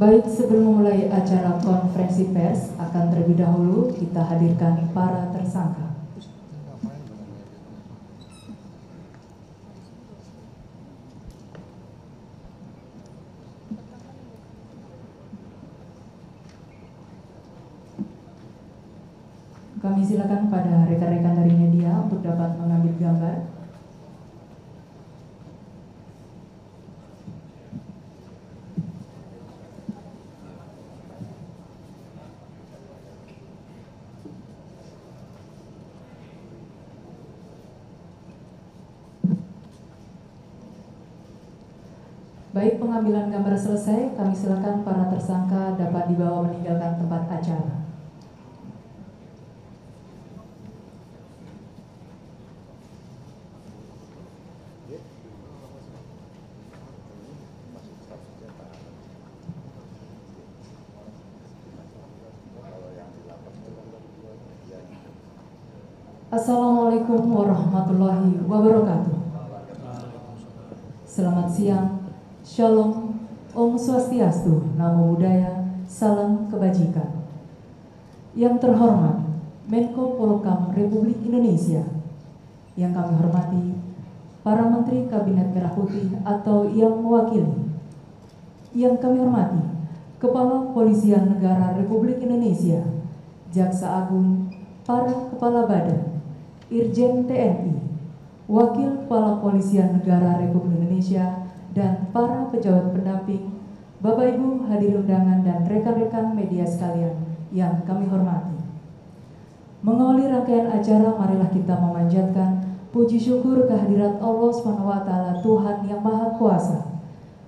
Baik, sebelum memulai acara konferensi pers, akan terlebih dahulu kita hadirkan para tersangka. Kami silakan pada rekan-rekan dari media untuk dapat mengambil gambar. Baik, pengambilan gambar selesai, kami silakan para tersangka dapat dibawa meninggalkan tempat acara. Assalamualaikum warahmatullahi wabarakatuh. Selamat siang, Shalom, Om Swastiastu, Namo Buddhaya, Salam Kebajikan. Yang terhormat Menko Polkam Republik Indonesia, yang kami hormati para Menteri Kabinet Merah Putih atau yang mewakili, yang kami hormati Kepala Polisian Negara Republik Indonesia, Jaksa Agung, para Kepala Badan, Irjen TNI, Wakil Kepala Polisian Negara Republik Indonesia, dan para pejabat pendamping, Bapak Ibu hadirin undangan dan rekan-rekan media sekalian yang kami hormati. Mengawali rangkaian acara, marilah kita memanjatkan puji syukur kehadirat Allah SWT, Tuhan yang Maha Kuasa.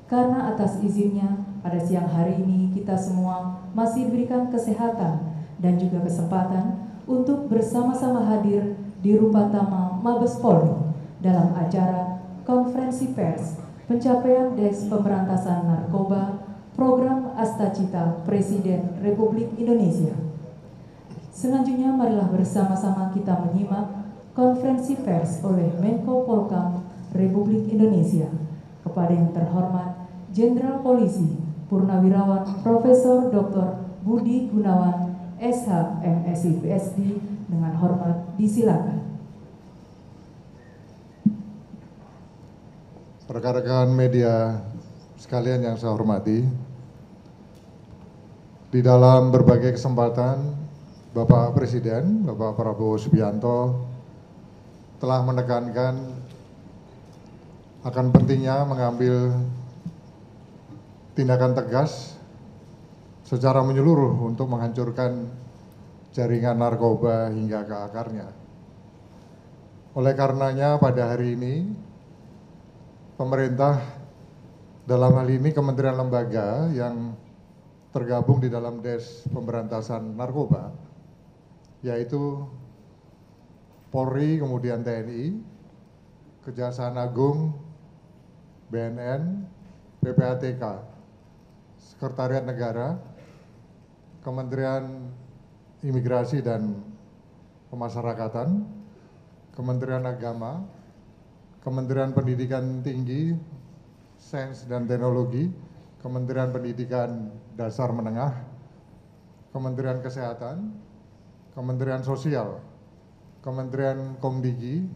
Karena atas izinnya, pada siang hari ini kita semua masih diberikan kesehatan dan juga kesempatan untuk bersama-sama hadir di Rupatama Mabes Polri dalam acara konferensi pers pencapaian Desk Pemberantasan Narkoba Program Astacita Presiden Republik Indonesia. Selanjutnya marilah bersama-sama kita menyimak konferensi pers oleh Menko Polkam Republik Indonesia kepada yang terhormat Jenderal Polisi Purnawirawan Profesor Dr. Budi Gunawan SH MSI BSD. Dengan hormat disilakan. Rekan-rekan media sekalian yang saya hormati, di dalam berbagai kesempatan Bapak Presiden, Bapak Prabowo Subianto telah menekankan akan pentingnya mengambil tindakan tegas secara menyeluruh untuk menghancurkan jaringan narkoba hingga ke akarnya. Oleh karenanya pada hari ini, pemerintah dalam hal ini kementerian lembaga yang tergabung di dalam Desk Pemberantasan Narkoba, yaitu Polri, kemudian TNI, Kejaksaan Agung, BNN, PPATK, Sekretariat Negara, Kementerian Imigrasi dan Pemasyarakatan, Kementerian Agama, Kementerian Pendidikan Tinggi, Sains dan Teknologi, Kementerian Pendidikan Dasar Menengah, Kementerian Kesehatan, Kementerian Sosial, Kementerian Komdigi,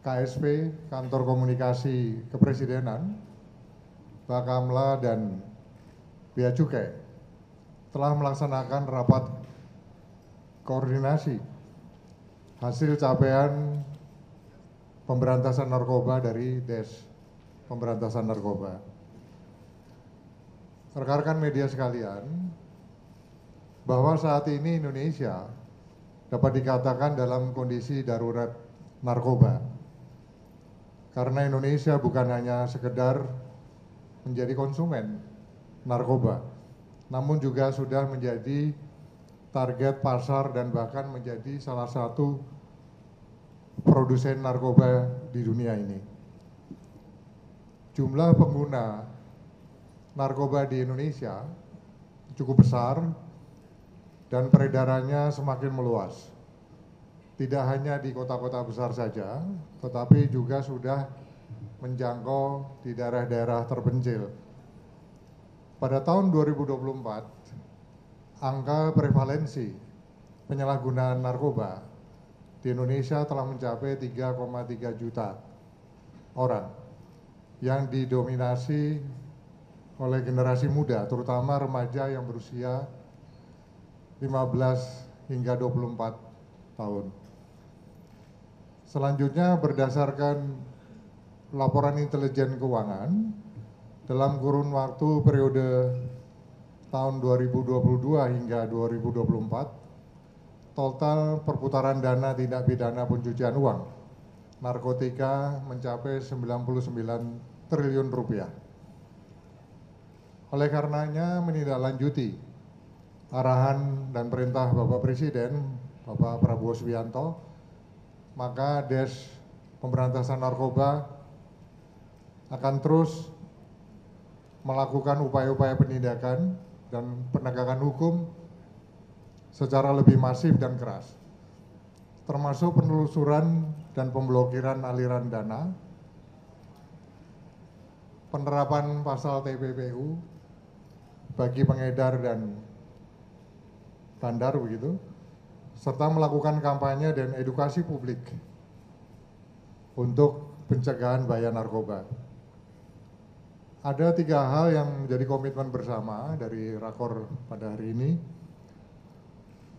KSP, Kantor Komunikasi Kepresidenan, Bakamla, dan Bea Cukai telah melaksanakan rapat koordinasi hasil capaian pemberantasan narkoba dari Desk Pemberantasan Narkoba. Rekan-rekan media sekalian, bahwa saat ini Indonesia dapat dikatakan dalam kondisi darurat narkoba. Karena Indonesia bukan hanya sekedar menjadi konsumen narkoba, namun juga sudah menjadi target pasar dan bahkan menjadi salah satu produsen narkoba di dunia ini. Jumlah pengguna narkoba di Indonesia cukup besar dan peredarannya semakin meluas. Tidak hanya di kota-kota besar saja, tetapi juga sudah menjangkau di daerah-daerah terpencil. pada tahun 2024, angka prevalensi penyalahgunaan narkoba di Indonesia telah mencapai 3,3 juta orang yang didominasi oleh generasi muda, terutama remaja yang berusia 15 hingga 24 tahun. Selanjutnya, berdasarkan laporan intelijen keuangan, dalam kurun waktu periode tahun 2022 hingga 2024, total perputaran dana tindak pidana pencucian uang narkotika mencapai 99 triliun rupiah. Oleh karenanya, menindaklanjuti arahan dan perintah Bapak Presiden, Bapak Prabowo Subianto, maka Desk Pemberantasan Narkoba akan terus melakukan upaya-upaya penindakan dan penegakan hukum secara lebih masif dan keras, termasuk penelusuran dan pemblokiran aliran dana, penerapan pasal TPPU bagi pengedar dan bandar begitu, serta melakukan kampanye dan edukasi publik untuk pencegahan bahaya narkoba. Ada tiga hal yang menjadi komitmen bersama dari rakor pada hari ini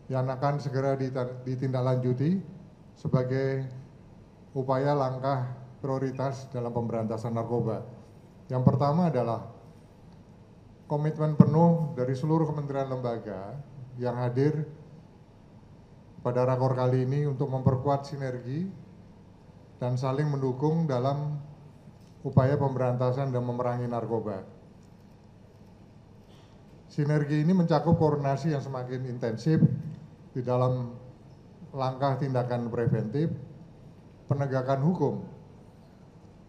yang akan segera ditindaklanjuti sebagai upaya langkah prioritas dalam pemberantasan narkoba. Yang pertama adalah komitmen penuh dari seluruh kementerian lembaga yang hadir pada rakor kali ini untuk memperkuat sinergi dan saling mendukung dalam upaya pemberantasan dan memerangi narkoba. Sinergi ini mencakup koordinasi yang semakin intensif di dalam langkah tindakan preventif, penegakan hukum,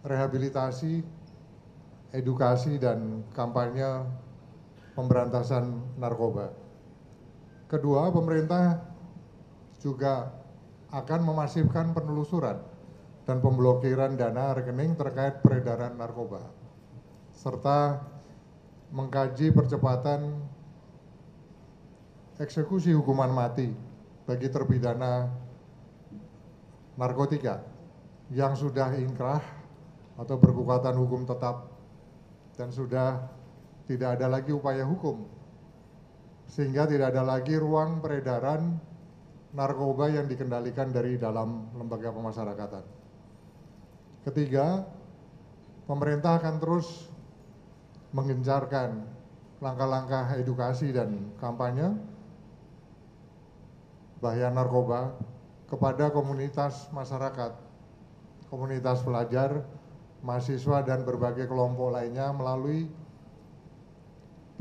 rehabilitasi, edukasi, dan kampanye pemberantasan narkoba. Kedua, pemerintah juga akan memasifkan penelusuran dan pemblokiran dana rekening terkait peredaran narkoba, serta mengkaji percepatan eksekusi hukuman mati bagi terpidana narkotika yang sudah inkrah atau berkekuatan hukum tetap dan sudah tidak ada lagi upaya hukum, sehingga tidak ada lagi ruang peredaran narkoba yang dikendalikan dari dalam lembaga pemasyarakatan. Ketiga, pemerintah akan terus menggencarkan langkah-langkah edukasi dan kampanye bahaya narkoba kepada komunitas masyarakat, komunitas pelajar, mahasiswa, dan berbagai kelompok lainnya melalui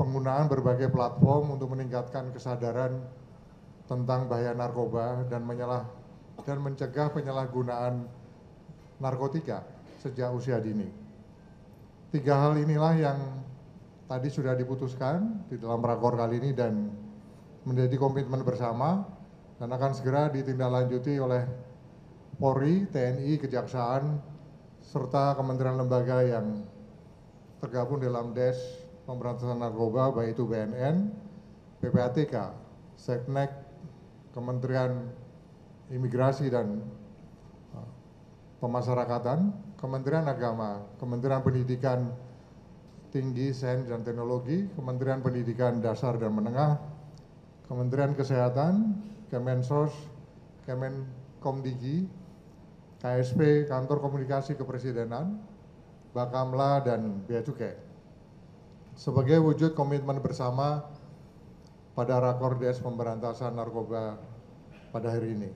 penggunaan berbagai platform untuk meningkatkan kesadaran tentang bahaya narkoba dan mencegah penyalahgunaan narkotika sejak usia dini. Tiga hal inilah yang tadi sudah diputuskan di dalam rakor kali ini dan menjadi komitmen bersama dan akan segera ditindaklanjuti oleh Polri, TNI, Kejaksaan, serta kementerian lembaga yang tergabung dalam Desk Pemberantasan Narkoba, baik itu BNN, PPATK, Seknek, Kementerian Imigrasi dan Pemasyarakatan, Kementerian Agama, Kementerian Pendidikan Tinggi, Sains dan Teknologi, Kementerian Pendidikan Dasar dan Menengah, Kementerian Kesehatan, Kemensos, Kemenkomdigi, KSP, Kantor Komunikasi Kepresidenan, Bakamla, dan Bea Cukai. Sebagai wujud komitmen bersama pada rakor Desk Pemberantasan Narkoba pada hari ini.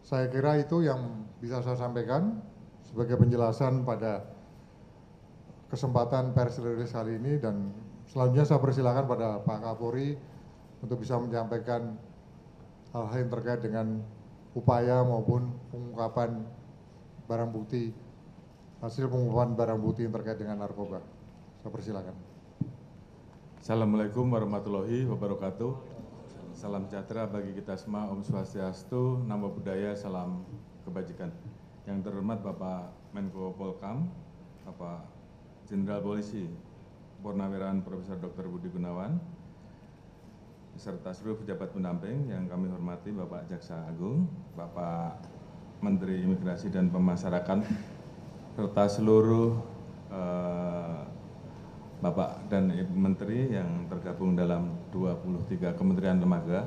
Saya kira itu yang bisa saya sampaikan sebagai penjelasan pada kesempatan pers rilis kali ini, dan selanjutnya saya persilakan pada Pak Kapolri untuk bisa menyampaikan hal-hal yang terkait dengan upaya maupun pengungkapan barang bukti, hasil pengungkapan barang bukti yang terkait dengan narkoba. Saya persilakan. Assalamualaikum warahmatullahi wabarakatuh. Salam sejahtera bagi kita semua. Om Swastiastu, Namo Buddhaya, salam kebajikan. Yang terhormat Bapak Menko Polkam, Bapak Jenderal Polisi Purnawirawan Profesor Dr. Budi Gunawan, beserta seluruh pejabat pendamping yang kami hormati, Bapak Jaksa Agung, Bapak Menteri Imigrasi dan Pemasyarakatan, serta seluruh Bapak dan Ibu Menteri yang tergabung dalam 23 kementerian lembaga,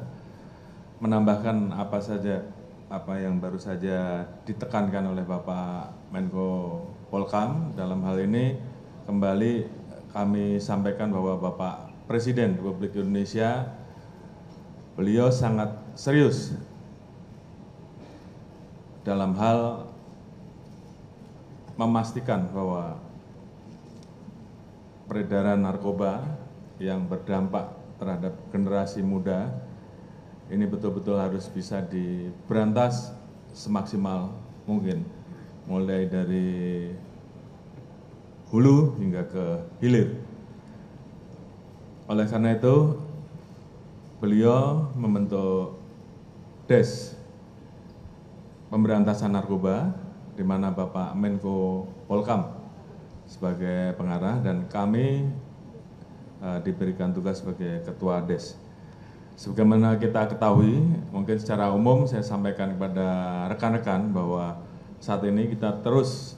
menambahkan apa saja apa yang baru saja ditekankan oleh Bapak Menko Polkam. Dalam hal ini kembali kami sampaikan bahwa Bapak Presiden Republik Indonesia, beliau sangat serius dalam hal memastikan bahwa peredaran narkoba yang berdampak terhadap generasi muda ini betul-betul harus bisa diberantas semaksimal mungkin, mulai dari hulu hingga ke hilir. Oleh karena itu, beliau membentuk Des Pemberantasan Narkoba, di mana Bapak Menko Polkam sebagai pengarah dan kami diberikan tugas sebagai Ketua Des. Sebagaimana kita ketahui, mungkin secara umum saya sampaikan kepada rekan-rekan bahwa saat ini kita terus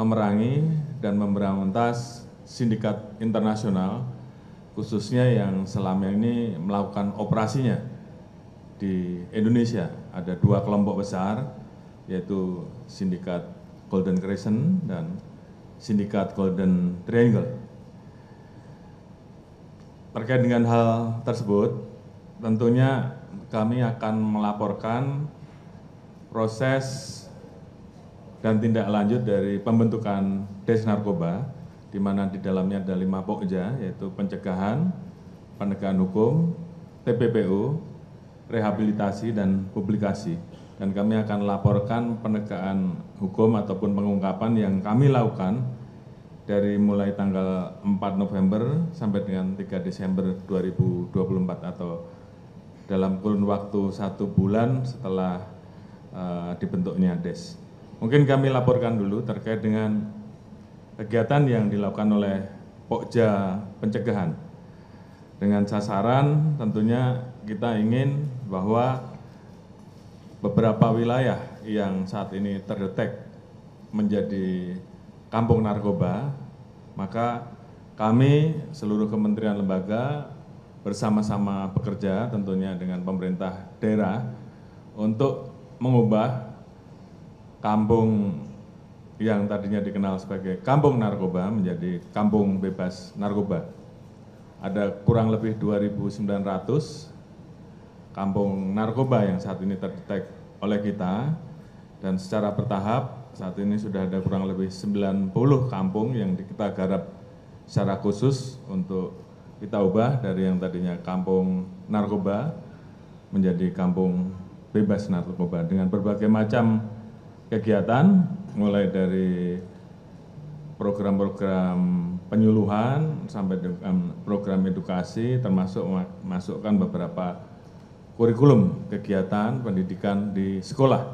memerangi dan memberantas sindikat internasional, khususnya yang selama ini melakukan operasinya di Indonesia. Ada dua kelompok besar, yaitu sindikat Golden Crescent dan sindikat Golden Triangle. Terkait dengan hal tersebut, tentunya kami akan melaporkan proses dan tindak lanjut dari pembentukan Des Narkoba, di mana di dalamnya ada 5 pokja, yaitu pencegahan, penegakan hukum, TPPU, rehabilitasi, dan publikasi. Dan kami akan laporkan penegakan hukum ataupun pengungkapan yang kami lakukan dari mulai tanggal 4 November sampai dengan 3 Desember 2024 atau dalam kurun waktu 1 bulan setelah dibentuknya Des. Mungkin kami laporkan dulu terkait dengan kegiatan yang dilakukan oleh Pokja Pencegahan. Dengan sasaran tentunya kita ingin bahwa beberapa wilayah yang saat ini terdetek menjadi kampung narkoba, maka kami seluruh kementerian lembaga bersama-sama bekerja tentunya dengan pemerintah daerah untuk mengubah kampung yang tadinya dikenal sebagai kampung narkoba menjadi kampung bebas narkoba. Ada kurang lebih 2.900 kampung narkoba yang saat ini terdetek oleh kita, dan secara bertahap saat ini sudah ada kurang lebih 90 kampung yang kita garap secara khusus untuk kita ubah dari yang tadinya kampung narkoba menjadi kampung bebas narkoba dengan berbagai macam kegiatan, mulai dari program-program penyuluhan sampai dengan program edukasi, termasuk memasukkan beberapa kurikulum kegiatan pendidikan di sekolah,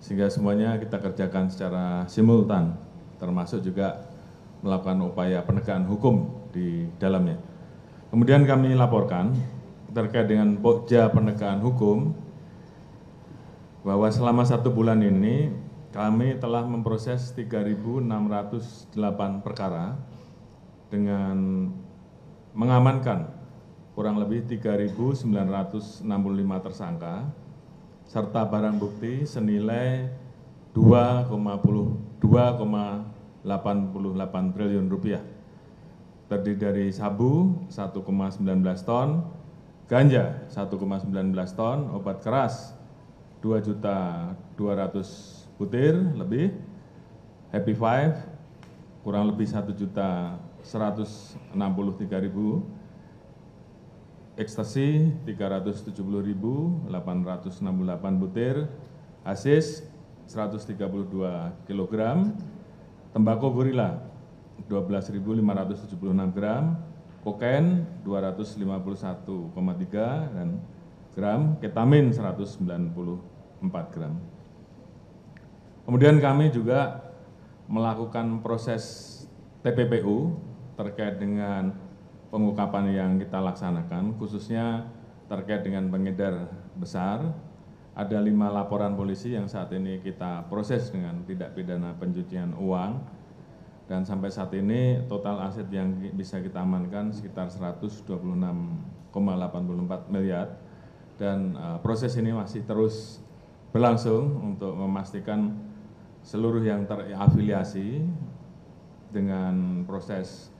sehingga semuanya kita kerjakan secara simultan, termasuk juga melakukan upaya penegakan hukum di dalamnya. Kemudian kami laporkan terkait dengan Pokja Penegakan Hukum bahwa selama 1 bulan ini kami telah memproses 3.608 perkara dengan mengamankan kurang lebih 3.965 tersangka serta barang bukti senilai 2,88 triliun rupiah, terdiri dari sabu 1,19 ton, ganja 1,19 ton, obat keras 2.200.000 butir lebih, happy five kurang lebih 1.163.000, ekstasi 370.868 butir, hasis 132 kg, tembakau gorila 12.576 gram, kokain 251,3 gram, ketamin 194 gram. Kemudian kami juga melakukan proses TPPU terkait dengan pengungkapan yang kita laksanakan, khususnya terkait dengan pengedar besar. Ada 5 laporan polisi yang saat ini kita proses dengan tindak pidana pencucian uang, dan sampai saat ini total aset yang bisa kita amankan sekitar 126,84 miliar, dan proses ini masih terus berlangsung untuk memastikan seluruh yang terafiliasi dengan proses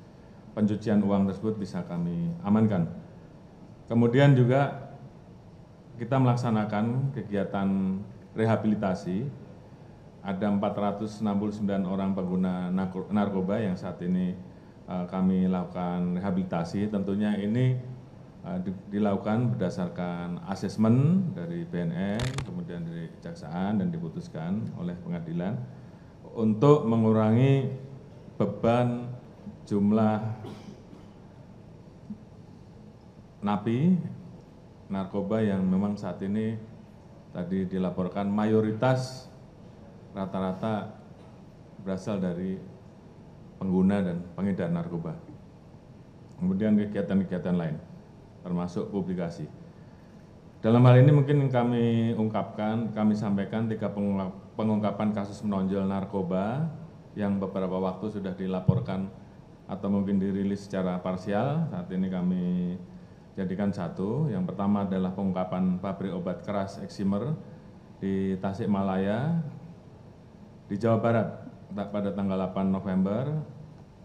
pencucian uang tersebut bisa kami amankan. Kemudian juga kita melaksanakan kegiatan rehabilitasi, ada 469 orang pengguna narkoba yang saat ini kami lakukan rehabilitasi. Tentunya ini dilakukan berdasarkan asesmen dari BNN, kemudian dari kejaksaan, dan diputuskan oleh pengadilan untuk mengurangi beban jumlah napi narkoba yang memang saat ini tadi dilaporkan mayoritas rata-rata berasal dari pengguna dan pengedar narkoba. Kemudian kegiatan-kegiatan lain, termasuk publikasi. Dalam hal ini mungkin kami ungkapkan, kami sampaikan 3 pengungkapan kasus menonjol narkoba yang beberapa waktu sudah dilaporkan atau mungkin dirilis secara parsial, saat ini kami jadikan 1, yang pertama adalah pengungkapan pabrik obat keras Eksimer di Tasikmalaya, di Jawa Barat pada tanggal 8 November,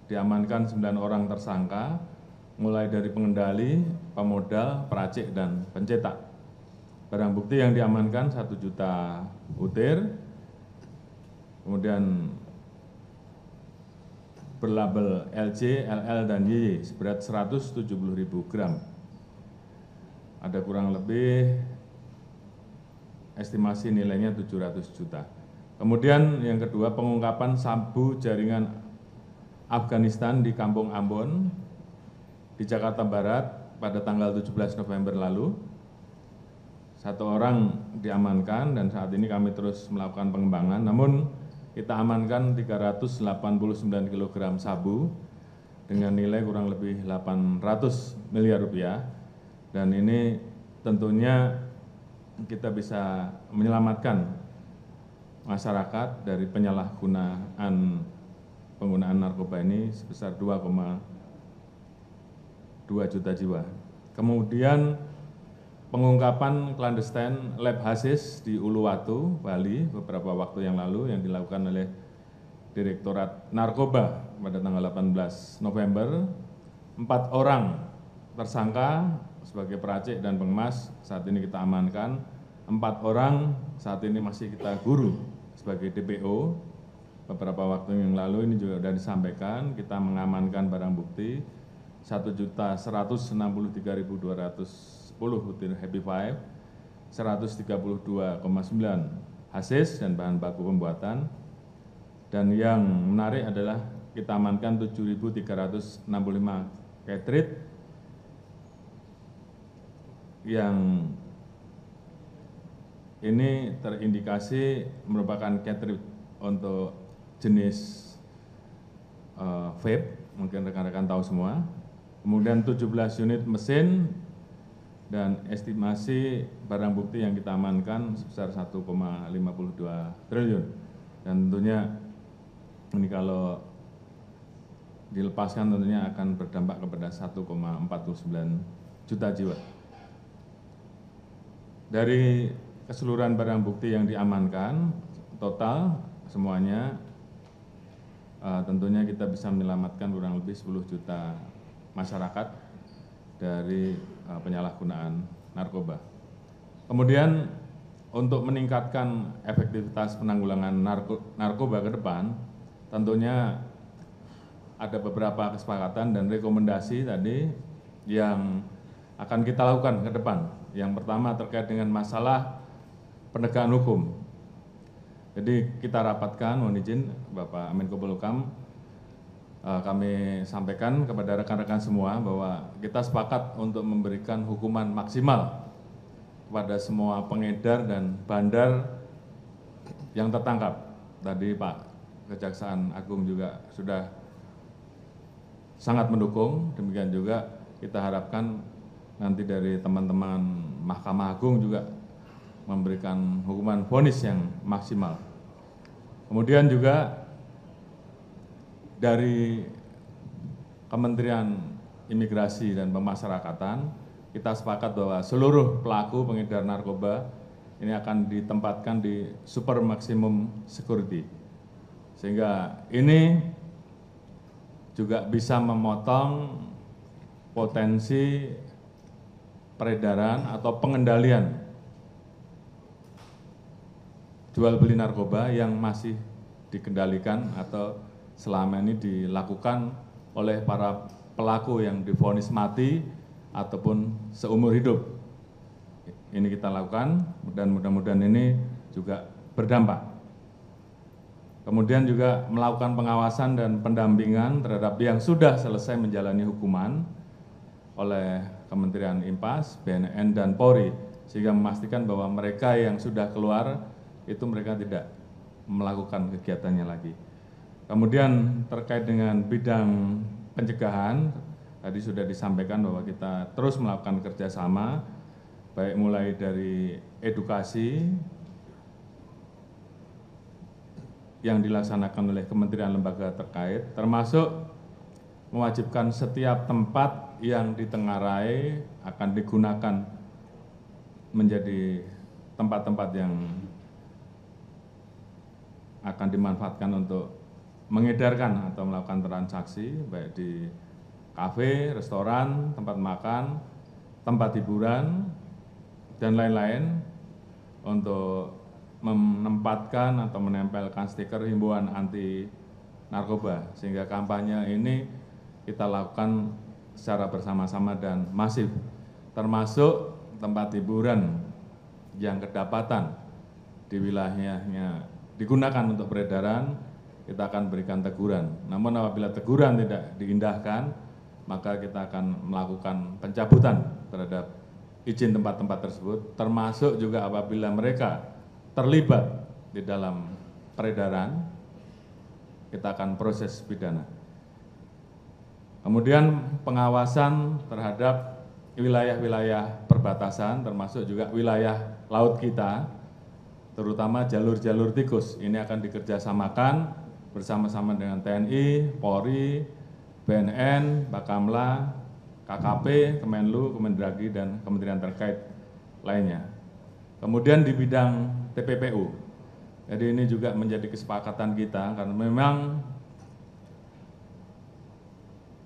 diamankan 9 orang tersangka, mulai dari pengendali, pemodal, peracik, dan pencetak. Barang bukti yang diamankan 1 juta butir, kemudian berlabel LC, LL, dan YY seberat 170.000 gram. Ada kurang lebih estimasi nilainya 700 juta. Kemudian yang kedua, pengungkapan sabu jaringan Afghanistan di Kampung Ambon di Jakarta Barat pada tanggal 17 November lalu. 1 orang diamankan dan saat ini kami terus melakukan pengembangan. Namun kita amankan 389 kg sabu dengan nilai kurang lebih 800 miliar rupiah. Dan ini tentunya kita bisa menyelamatkan masyarakat dari penyalahgunaan penggunaan narkoba ini sebesar 2,2 juta jiwa. Kemudian pengungkapan clandestine lab hasis di Uluwatu, Bali beberapa waktu yang lalu yang dilakukan oleh Direktorat Narkoba pada tanggal 18 November. 4 orang tersangka sebagai peracik dan pengemas saat ini kita amankan. 4 orang saat ini masih kita guru sebagai DPO. Beberapa waktu yang lalu ini juga sudah disampaikan, kita mengamankan barang bukti 1.163.210 butir Happy Five, 132,9 hasis dan bahan baku pembuatan. Dan yang menarik adalah kita amankan 7.365 cartridge yang ini terindikasi merupakan cartridge untuk jenis vape, mungkin rekan-rekan tahu semua. Kemudian 17 unit mesin dan estimasi barang bukti yang kita amankan sebesar 1,52 triliun. Dan tentunya ini kalau dilepaskan tentunya akan berdampak kepada 1,49 juta jiwa. Dari keseluruhan barang bukti yang diamankan, total semuanya tentunya kita bisa menyelamatkan kurang lebih 10 juta masyarakat dari penyalahgunaan narkoba. Kemudian untuk meningkatkan efektivitas penanggulangan narkoba ke depan, tentunya ada beberapa kesepakatan dan rekomendasi tadi yang akan kita lakukan ke depan. Yang pertama terkait dengan masalah penegakan hukum. Jadi kita rapatkan, mohon izin Bapak Menko Polkam, kami sampaikan kepada rekan-rekan semua bahwa kita sepakat untuk memberikan hukuman maksimal kepada semua pengedar dan bandar yang tertangkap. Tadi Pak Kejaksaan Agung juga sudah sangat mendukung. Demikian juga kita harapkan nanti dari teman-teman Mahkamah Agung juga memberikan hukuman vonis yang maksimal. Kemudian juga dari Kementerian Imigrasi dan Pemasyarakatan, kita sepakat bahwa seluruh pelaku pengedar narkoba ini akan ditempatkan di super maksimum security. Sehingga ini juga bisa memotong potensi peredaran atau pengendalian jual beli narkoba yang masih dikendalikan atau selama ini dilakukan oleh para pelaku yang divonis mati ataupun seumur hidup. Ini kita lakukan dan mudah-mudahan ini juga berdampak. Kemudian juga melakukan pengawasan dan pendampingan terhadap yang sudah selesai menjalani hukuman oleh Kementerian Impas, BNN, dan Polri, sehingga memastikan bahwa mereka yang sudah keluar itu mereka tidak melakukan kegiatannya lagi. Kemudian terkait dengan bidang pencegahan, tadi sudah disampaikan bahwa kita terus melakukan kerjasama, baik mulai dari edukasi yang dilaksanakan oleh kementerian lembaga terkait, termasuk mewajibkan setiap tempat yang ditengarai akan digunakan menjadi tempat-tempat yang akan dimanfaatkan untuk mengedarkan atau melakukan transaksi, baik di kafe, restoran, tempat makan, tempat hiburan, dan lain-lain, untuk menempatkan atau menempelkan stiker himbauan anti narkoba, sehingga kampanye ini kita lakukan secara bersama-sama dan masif, termasuk tempat hiburan yang kedapatan di wilayahnya digunakan untuk peredaran, kita akan berikan teguran. Namun apabila teguran tidak diindahkan, maka kita akan melakukan pencabutan terhadap izin tempat-tempat tersebut, termasuk juga apabila mereka terlibat di dalam peredaran, kita akan proses pidana. Kemudian pengawasan terhadap wilayah-wilayah perbatasan, termasuk juga wilayah laut kita, terutama jalur-jalur tikus. Ini akan dikerjasamakan bersama-sama dengan TNI, Polri, BNN, Bakamla, KKP, Kemenlu, Kemendagri, dan kementerian terkait lainnya. Kemudian di bidang TPPU, jadi ini juga menjadi kesepakatan kita, karena memang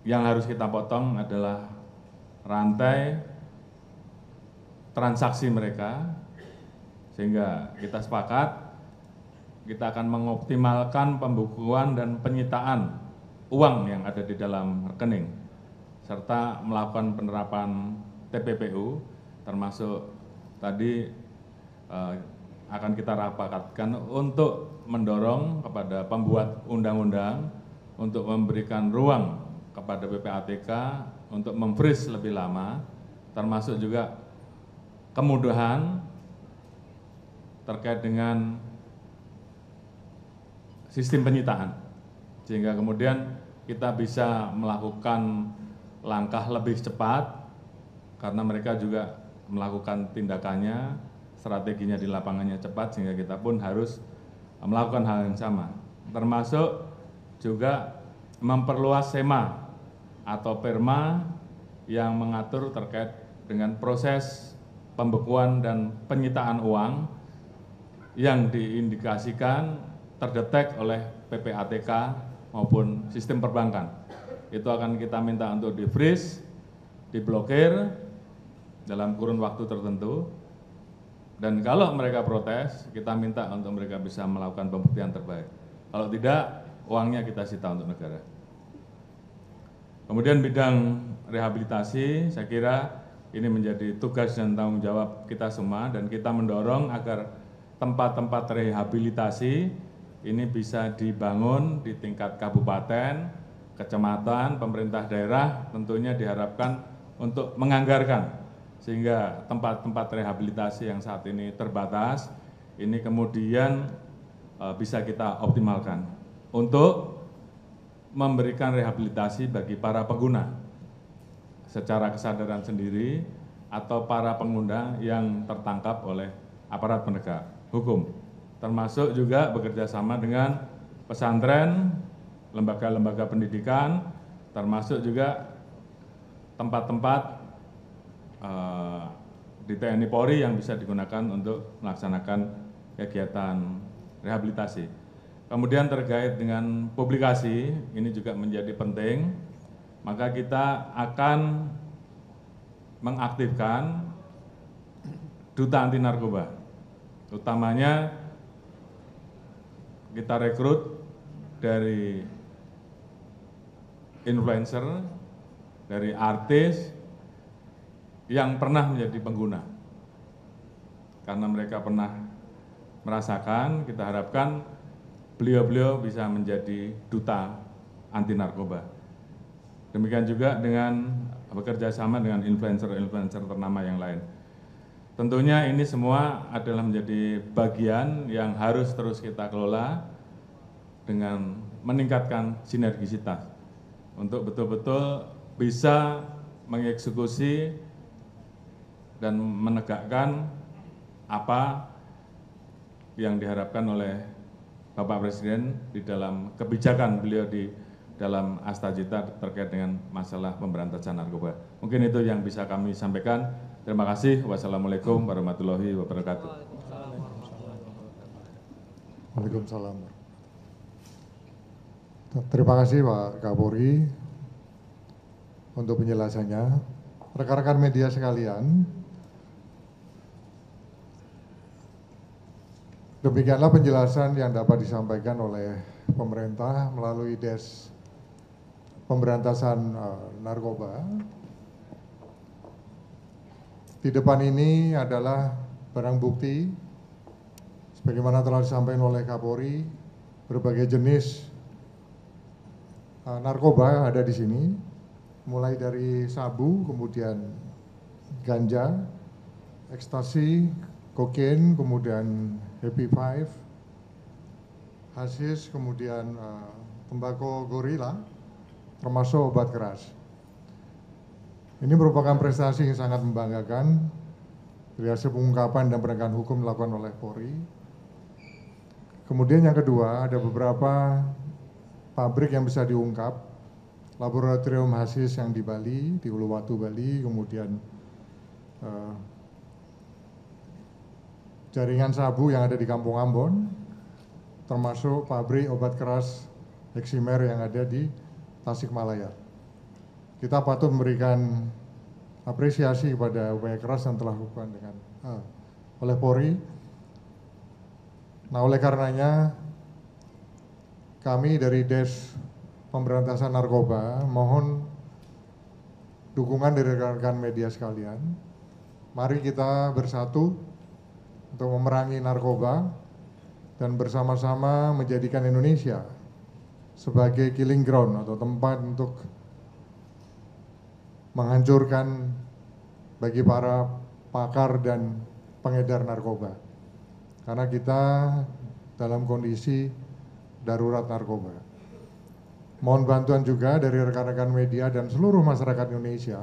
yang harus kita potong adalah rantai transaksi mereka, sehingga kita sepakat kita akan mengoptimalkan pembukuan dan penyitaan uang yang ada di dalam rekening, serta melakukan penerapan TPPU, termasuk tadi akan kita rapatkan untuk mendorong kepada pembuat undang-undang untuk memberikan ruang kepada PPATK untuk memfreeze lebih lama, termasuk juga kemudahan terkait dengan sistem penyitaan, sehingga kemudian kita bisa melakukan langkah lebih cepat karena mereka juga melakukan tindakannya, strateginya di lapangannya cepat, sehingga kita pun harus melakukan hal yang sama. Termasuk juga memperluas SEMA atau PERMA yang mengatur terkait dengan proses pembekuan dan penyitaan uang yang diindikasikan terdetek oleh PPATK maupun sistem perbankan. Itu akan kita minta untuk di-freeze, diblokir dalam kurun waktu tertentu, dan kalau mereka protes, kita minta untuk mereka bisa melakukan pembuktian terbaik. Kalau tidak, uangnya kita sita untuk negara. Kemudian bidang rehabilitasi, saya kira ini menjadi tugas dan tanggung jawab kita semua, dan kita mendorong agar tempat-tempat rehabilitasi ini bisa dibangun di tingkat kabupaten, kecamatan, pemerintah daerah tentunya diharapkan untuk menganggarkan, sehingga tempat-tempat rehabilitasi yang saat ini terbatas, ini kemudian bisa kita optimalkan untuk memberikan rehabilitasi bagi para pengguna secara kesadaran sendiri atau para pengguna yang tertangkap oleh aparat penegak hukum, termasuk juga bekerja sama dengan pesantren, lembaga-lembaga pendidikan, termasuk juga tempat-tempat di TNI Polri yang bisa digunakan untuk melaksanakan kegiatan rehabilitasi. Kemudian terkait dengan publikasi, ini juga menjadi penting, maka kita akan mengaktifkan duta anti narkoba. Utamanya kita rekrut dari influencer, dari artis yang pernah menjadi pengguna. Karena mereka pernah merasakan, kita harapkan beliau-beliau bisa menjadi duta anti narkoba. Demikian juga dengan bekerja sama dengan influencer-influencer ternama yang lain. Tentunya ini semua adalah menjadi bagian yang harus terus kita kelola dengan meningkatkan sinergisitas untuk betul-betul bisa mengeksekusi dan menegakkan apa yang diharapkan oleh Bapak Presiden di dalam kebijakan beliau di dalam Astacita terkait dengan masalah pemberantasan narkoba. Mungkin itu yang bisa kami sampaikan. Terima kasih. Wassalamualaikum warahmatullahi wabarakatuh. Waalaikumsalam. Terima kasih Pak Kapolri untuk penjelasannya. Rekan-rekan media sekalian, demikianlah penjelasan yang dapat disampaikan oleh pemerintah melalui Des Pemberantasan Narkoba. Di depan ini adalah barang bukti, sebagaimana telah disampaikan oleh Kapolri, berbagai jenis narkoba ada di sini, mulai dari sabu, kemudian ganja, ekstasi, kokain, kemudian happy five, hasis, kemudian tembakau gorila, termasuk obat keras. Ini merupakan prestasi yang sangat membanggakan, dari hasil pengungkapan dan penegakan hukum dilakukan oleh Polri. Kemudian yang kedua, ada beberapa pabrik yang bisa diungkap, laboratorium hasis yang di Bali, di Uluwatu, Bali, kemudian jaringan sabu yang ada di Kampung Ambon, termasuk pabrik obat keras Heximer yang ada di Tasikmalaya. Kita patut memberikan apresiasi kepada upaya keras yang telah dilakukan dengan oleh Polri. Nah, oleh karenanya kami dari Des Pemberantasan Narkoba mohon dukungan dari rekan-rekan media sekalian. Mari kita bersatu untuk memerangi narkoba dan bersama-sama menjadikan Indonesia sebagai killing ground atau tempat untuk menghancurkan bagi para pakar dan pengedar narkoba, karena kita dalam kondisi darurat narkoba. Mohon bantuan juga dari rekan-rekan media dan seluruh masyarakat Indonesia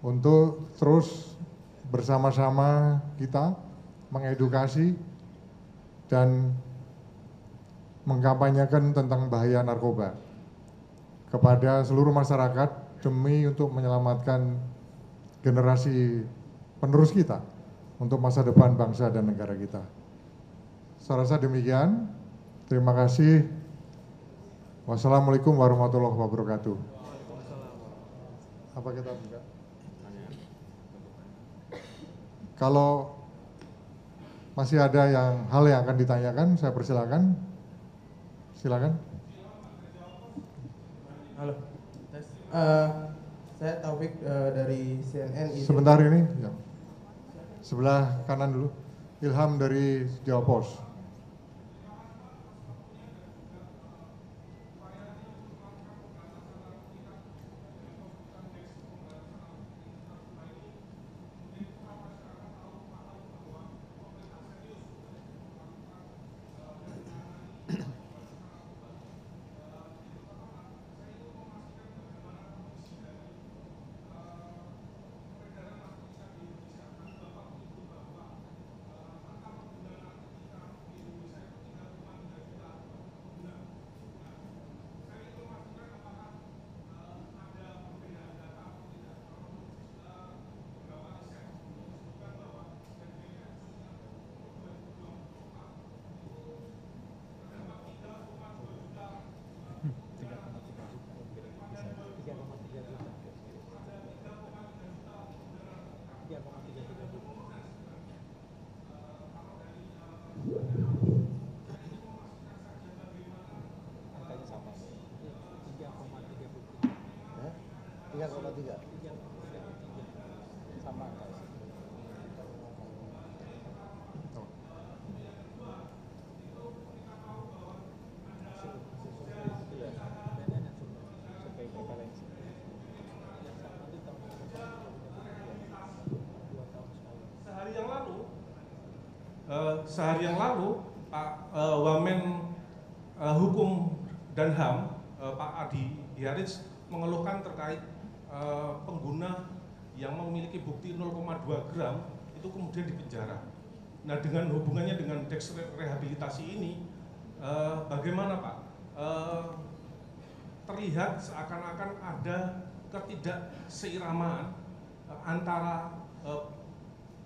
untuk terus bersama-sama kita mengedukasi dan mengkampanyekan tentang bahaya narkoba kepada seluruh masyarakat demi untuk menyelamatkan generasi penerus kita untuk masa depan bangsa dan negara kita. Saya rasa demikian. Terima kasih. Wassalamualaikum warahmatullahi wabarakatuh. Apa kita buka? Kalau masih ada hal yang akan ditanyakan, saya persilakan. Silakan. Halo, saya Taufik dari CNN. Sebentar ini, ya. Sebelah kanan dulu. Ilham dari Jawa Pos. sehari yang lalu Pak Wamen Hukum dan HAM Pak Adi Hiarij mengeluhkan terkait pengguna yang memiliki bukti 0,2 gram itu kemudian dipenjara. Nah, dengan hubungannya dengan Deks Rehabilitasi ini, bagaimana Pak? Terlihat seakan-akan ada ketidakseiramaan antara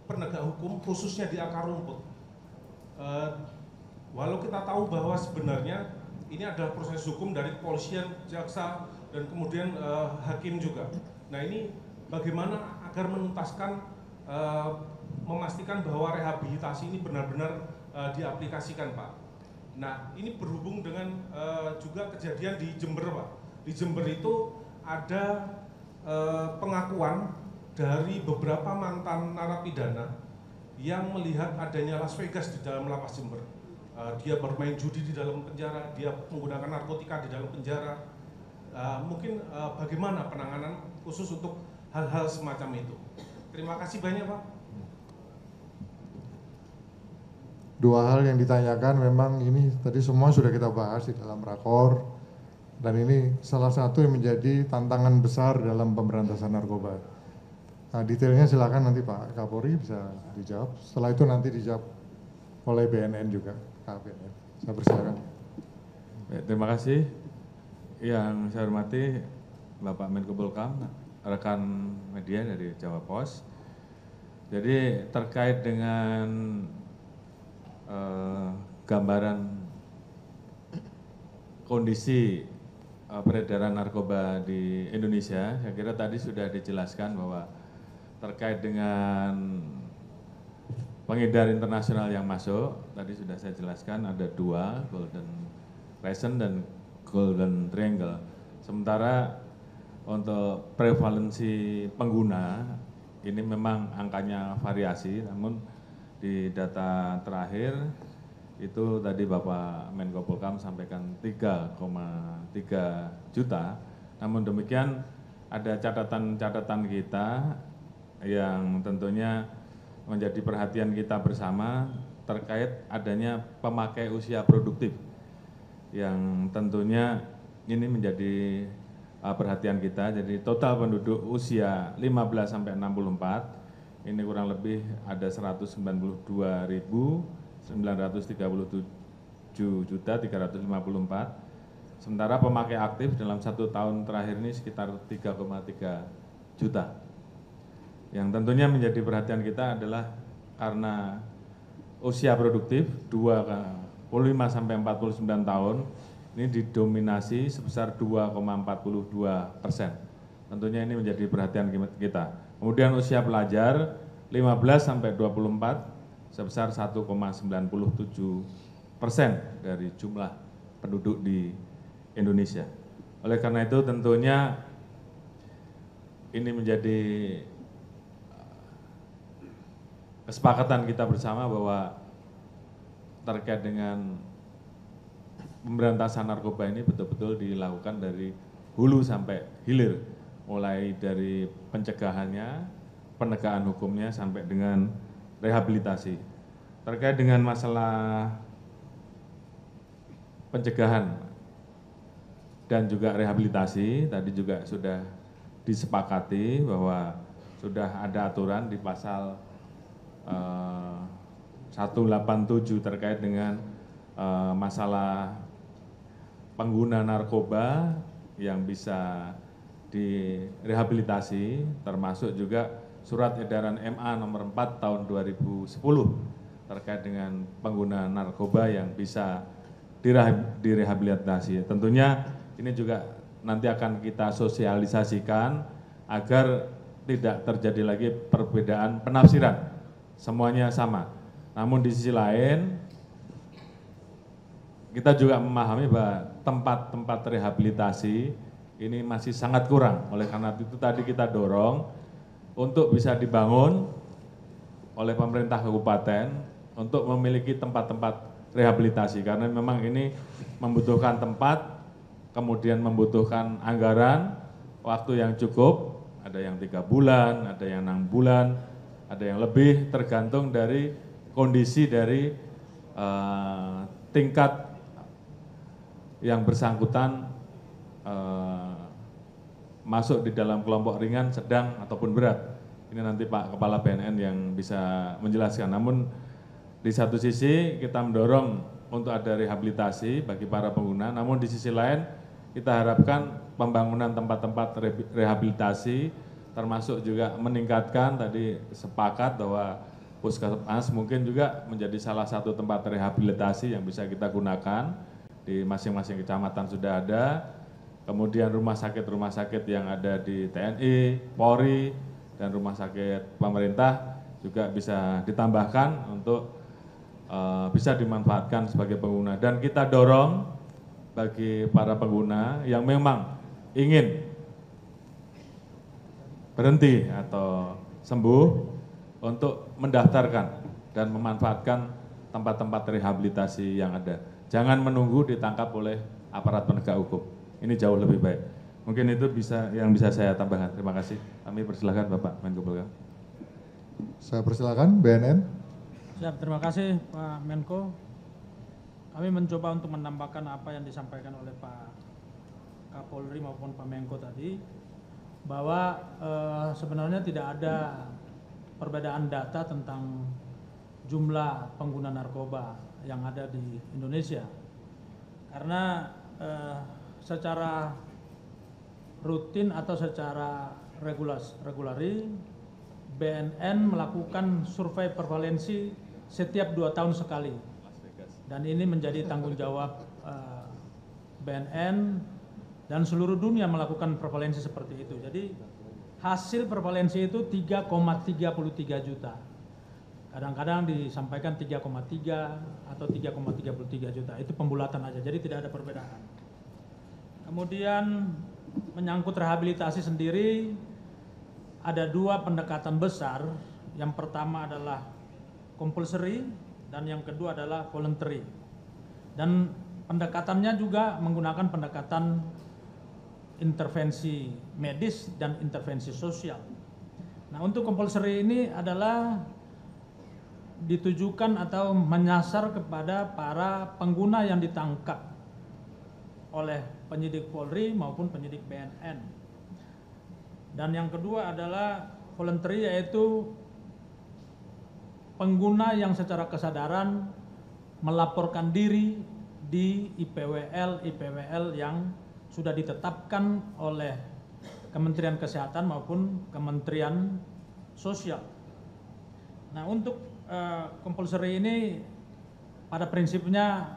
penegak hukum khususnya di akar rumput. Walau kita tahu bahwa sebenarnya ini adalah proses hukum dari kepolisian, jaksa, dan kemudian hakim juga. Nah, ini bagaimana agar menuntaskan, memastikan bahwa rehabilitasi ini benar-benar diaplikasikan, Pak. Nah, ini berhubung dengan juga kejadian di Jember, Pak. Di Jember itu ada pengakuan dari beberapa mantan narapidana yang melihat adanya Las Vegas di dalam lapas Jember. Dia bermain judi di dalam penjara, dia menggunakan narkotika di dalam penjara. Mungkin bagaimana penanganan khusus untuk hal-hal semacam itu. Terima kasih banyak, Pak. Dua hal yang ditanyakan memang ini tadi semua sudah kita bahas di dalam rakor, dan ini salah satu yang menjadi tantangan besar dalam pemberantasan narkoba. Nah, detailnya silakan nanti Pak Kapolri bisa dijawab. Setelah itu nanti dijawab oleh BNN juga. KPN. Saya persilakan. Baik, terima kasih. Yang saya hormati Bapak Menko Polkam, rekan media dari Jawa Pos. Jadi terkait dengan gambaran kondisi peredaran narkoba di Indonesia, saya kira tadi sudah dijelaskan bahwa terkait dengan pengedar internasional yang masuk, tadi sudah saya jelaskan ada dua, Golden Crescent dan Golden Triangle. Sementara untuk prevalensi pengguna ini memang angkanya variasi, namun di data terakhir itu tadi Bapak Menko Polkam sampaikan 3,3 juta. Namun demikian ada catatan-catatan kita yang tentunya menjadi perhatian kita bersama terkait adanya pemakai usia produktif, yang tentunya ini menjadi perhatian kita. Jadi total penduduk usia 15-64 ini kurang lebih ada 192.937.354, sementara pemakai aktif dalam satu tahun terakhir ini sekitar 3,3 juta. Yang tentunya menjadi perhatian kita adalah karena usia produktif 25-49 tahun ini didominasi sebesar 2,42%. Tentunya ini menjadi perhatian kita. Kemudian usia pelajar 15-24 sebesar 1,97% dari jumlah penduduk di Indonesia. Oleh karena itu tentunya ini menjadi kesepakatan kita bersama bahwa terkait dengan pemberantasan narkoba ini betul-betul dilakukan dari hulu sampai hilir, mulai dari pencegahannya, penegakan hukumnya, sampai dengan rehabilitasi. Terkait dengan masalah pencegahan dan juga rehabilitasi, tadi juga sudah disepakati bahwa sudah ada aturan di pasal 187 terkait dengan masalah pengguna narkoba yang bisa direhabilitasi, termasuk juga surat edaran MA nomor 4 tahun 2010 terkait dengan pengguna narkoba yang bisa direhabilitasi. Tentunya ini juga nanti akan kita sosialisasikan agar tidak terjadi lagi perbedaan penafsiran, semuanya sama. Namun di sisi lain, kita juga memahami bahwa tempat-tempat rehabilitasi ini masih sangat kurang. Oleh karena itu tadi kita dorong untuk bisa dibangun oleh pemerintah kabupaten untuk memiliki tempat-tempat rehabilitasi, karena memang ini membutuhkan tempat, kemudian membutuhkan anggaran, waktu yang cukup, ada yang 3 bulan, ada yang 6 bulan, ada yang lebih, tergantung dari kondisi dari tingkat yang bersangkutan masuk di dalam kelompok ringan, sedang, ataupun berat. Ini nanti Pak Kepala BNN yang bisa menjelaskan. Namun di satu sisi kita mendorong untuk ada rehabilitasi bagi para pengguna, namun di sisi lain kita harapkan pembangunan tempat-tempat rehabilitasi, termasuk juga meningkatkan, tadi sepakat bahwa Puskesmas mungkin juga menjadi salah satu tempat rehabilitasi yang bisa kita gunakan. Di masing-masing kecamatan sudah ada. Kemudian rumah sakit yang ada di TNI, Polri, dan rumah sakit pemerintah juga bisa ditambahkan untuk bisa dimanfaatkan sebagai pengguna. Dan kita dorong bagi para pengguna yang memang ingin berhenti atau sembuh untuk mendaftarkan dan memanfaatkan tempat-tempat rehabilitasi yang ada. Jangan menunggu ditangkap oleh aparat penegak hukum. Ini jauh lebih baik. Mungkin itu bisa yang bisa saya tambahkan. Terima kasih. Kami persilakan Bapak Menko Polkam. Saya persilakan BNN. Siap, terima kasih Pak Menko. Kami mencoba untuk menambahkan apa yang disampaikan oleh Pak Kapolri maupun Pak Menko tadi, bahwa sebenarnya tidak ada perbedaan data tentang jumlah pengguna narkoba yang ada di Indonesia, karena secara rutin atau secara regulari BNN melakukan survei prevalensi setiap 2 tahun sekali, dan ini menjadi tanggung jawab BNN dan seluruh dunia melakukan prevalensi seperti itu. Jadi hasil prevalensi itu 3,33 juta. Kadang-kadang disampaikan 3,3 atau 3,33 juta. Itu pembulatan aja, jadi tidak ada perbedaan. Kemudian menyangkut rehabilitasi sendiri, ada 2 pendekatan besar. Yang pertama adalah compulsory dan yang kedua adalah voluntary. Dan pendekatannya juga menggunakan pendekatan intervensi medis dan intervensi sosial. Nah, untuk compulsory ini adalah ditujukan atau menyasar kepada para pengguna yang ditangkap oleh penyidik Polri maupun penyidik BNN. Dan yang kedua adalah voluntary, yaitu pengguna yang secara kesadaran melaporkan diri di IPWL yang sudah ditetapkan oleh Kementerian Kesehatan maupun Kementerian Sosial. Nah, untuk compulsory ini pada prinsipnya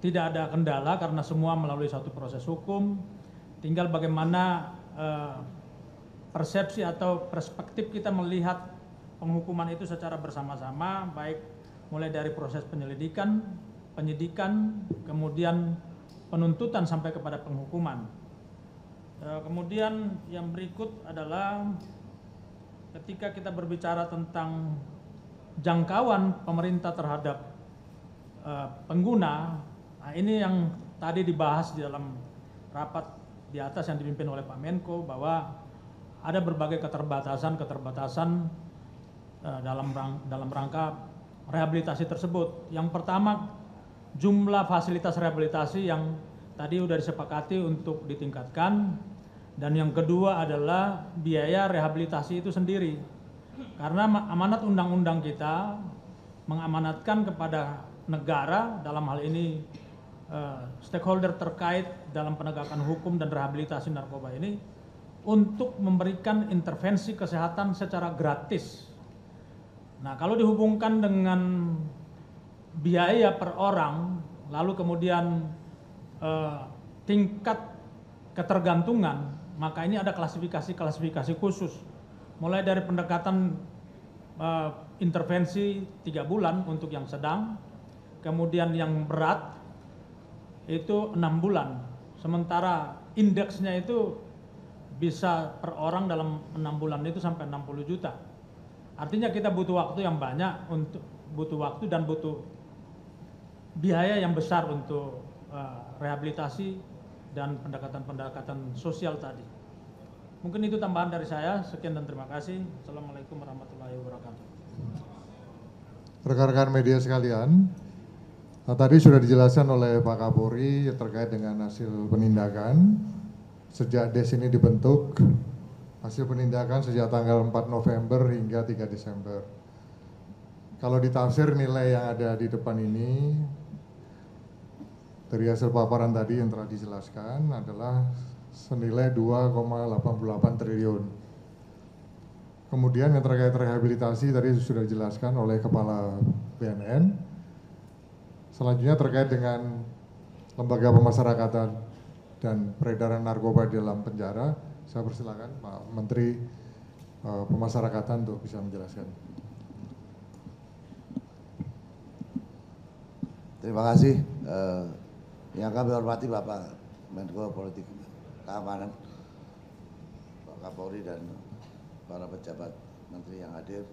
tidak ada kendala karena semua melalui satu proses hukum. Tinggal bagaimana persepsi atau perspektif kita melihat penghukuman itu secara bersama-sama, baik mulai dari proses penyelidikan, penyidikan, kemudian penuntutan sampai kepada penghukuman. Kemudian yang berikut adalah ketika kita berbicara tentang jangkauan pemerintah terhadap pengguna, nah ini yang tadi dibahas di dalam rapat di atas yang dipimpin oleh Pak Menko, bahwa ada berbagai keterbatasan dalam rangka rehabilitasi tersebut. Yang pertama, jumlah fasilitas rehabilitasi yang tadi sudah disepakati untuk ditingkatkan, dan yang kedua adalah biaya rehabilitasi itu sendiri, karena amanat undang-undang kita mengamanatkan kepada negara, dalam hal ini stakeholder terkait dalam penegakan hukum dan rehabilitasi narkoba ini, untuk memberikan intervensi kesehatan secara gratis. Nah, kalau dihubungkan dengan biaya per orang, lalu kemudian tingkat ketergantungan, maka ini ada klasifikasi-klasifikasi khusus. Mulai dari pendekatan intervensi 3 bulan untuk yang sedang, kemudian yang berat itu 6 bulan. Sementara indeksnya itu bisa per orang dalam 6 bulan itu sampai 60 juta. Artinya kita butuh waktu yang banyak untuk dan butuh biaya yang besar untuk rehabilitasi dan pendekatan-pendekatan sosial tadi. Mungkin itu tambahan dari saya. Sekian dan terima kasih. Assalamualaikum warahmatullahi wabarakatuh. rekan-rekan media sekalian, tadi sudah dijelaskan oleh Pak Kapolri terkait dengan hasil penindakan. Sejak DES ini dibentuk, hasil penindakan sejak tanggal 4 November hingga 3 Desember. Kalau ditafsir nilai yang ada di depan ini, dari hasil paparan tadi yang telah dijelaskan adalah senilai 2,88 triliun. Kemudian yang terkait rehabilitasi tadi sudah dijelaskan oleh Kepala BNN. Selanjutnya terkait dengan lembaga pemasyarakatan dan peredaran narkoba di dalam penjara, saya persilakan Pak Menteri Pemasyarakatan untuk bisa menjelaskan. Terima kasih. Yang kami hormati Bapak Menko Politik Keamanan, Pak Kapolri dan para pejabat menteri yang hadir.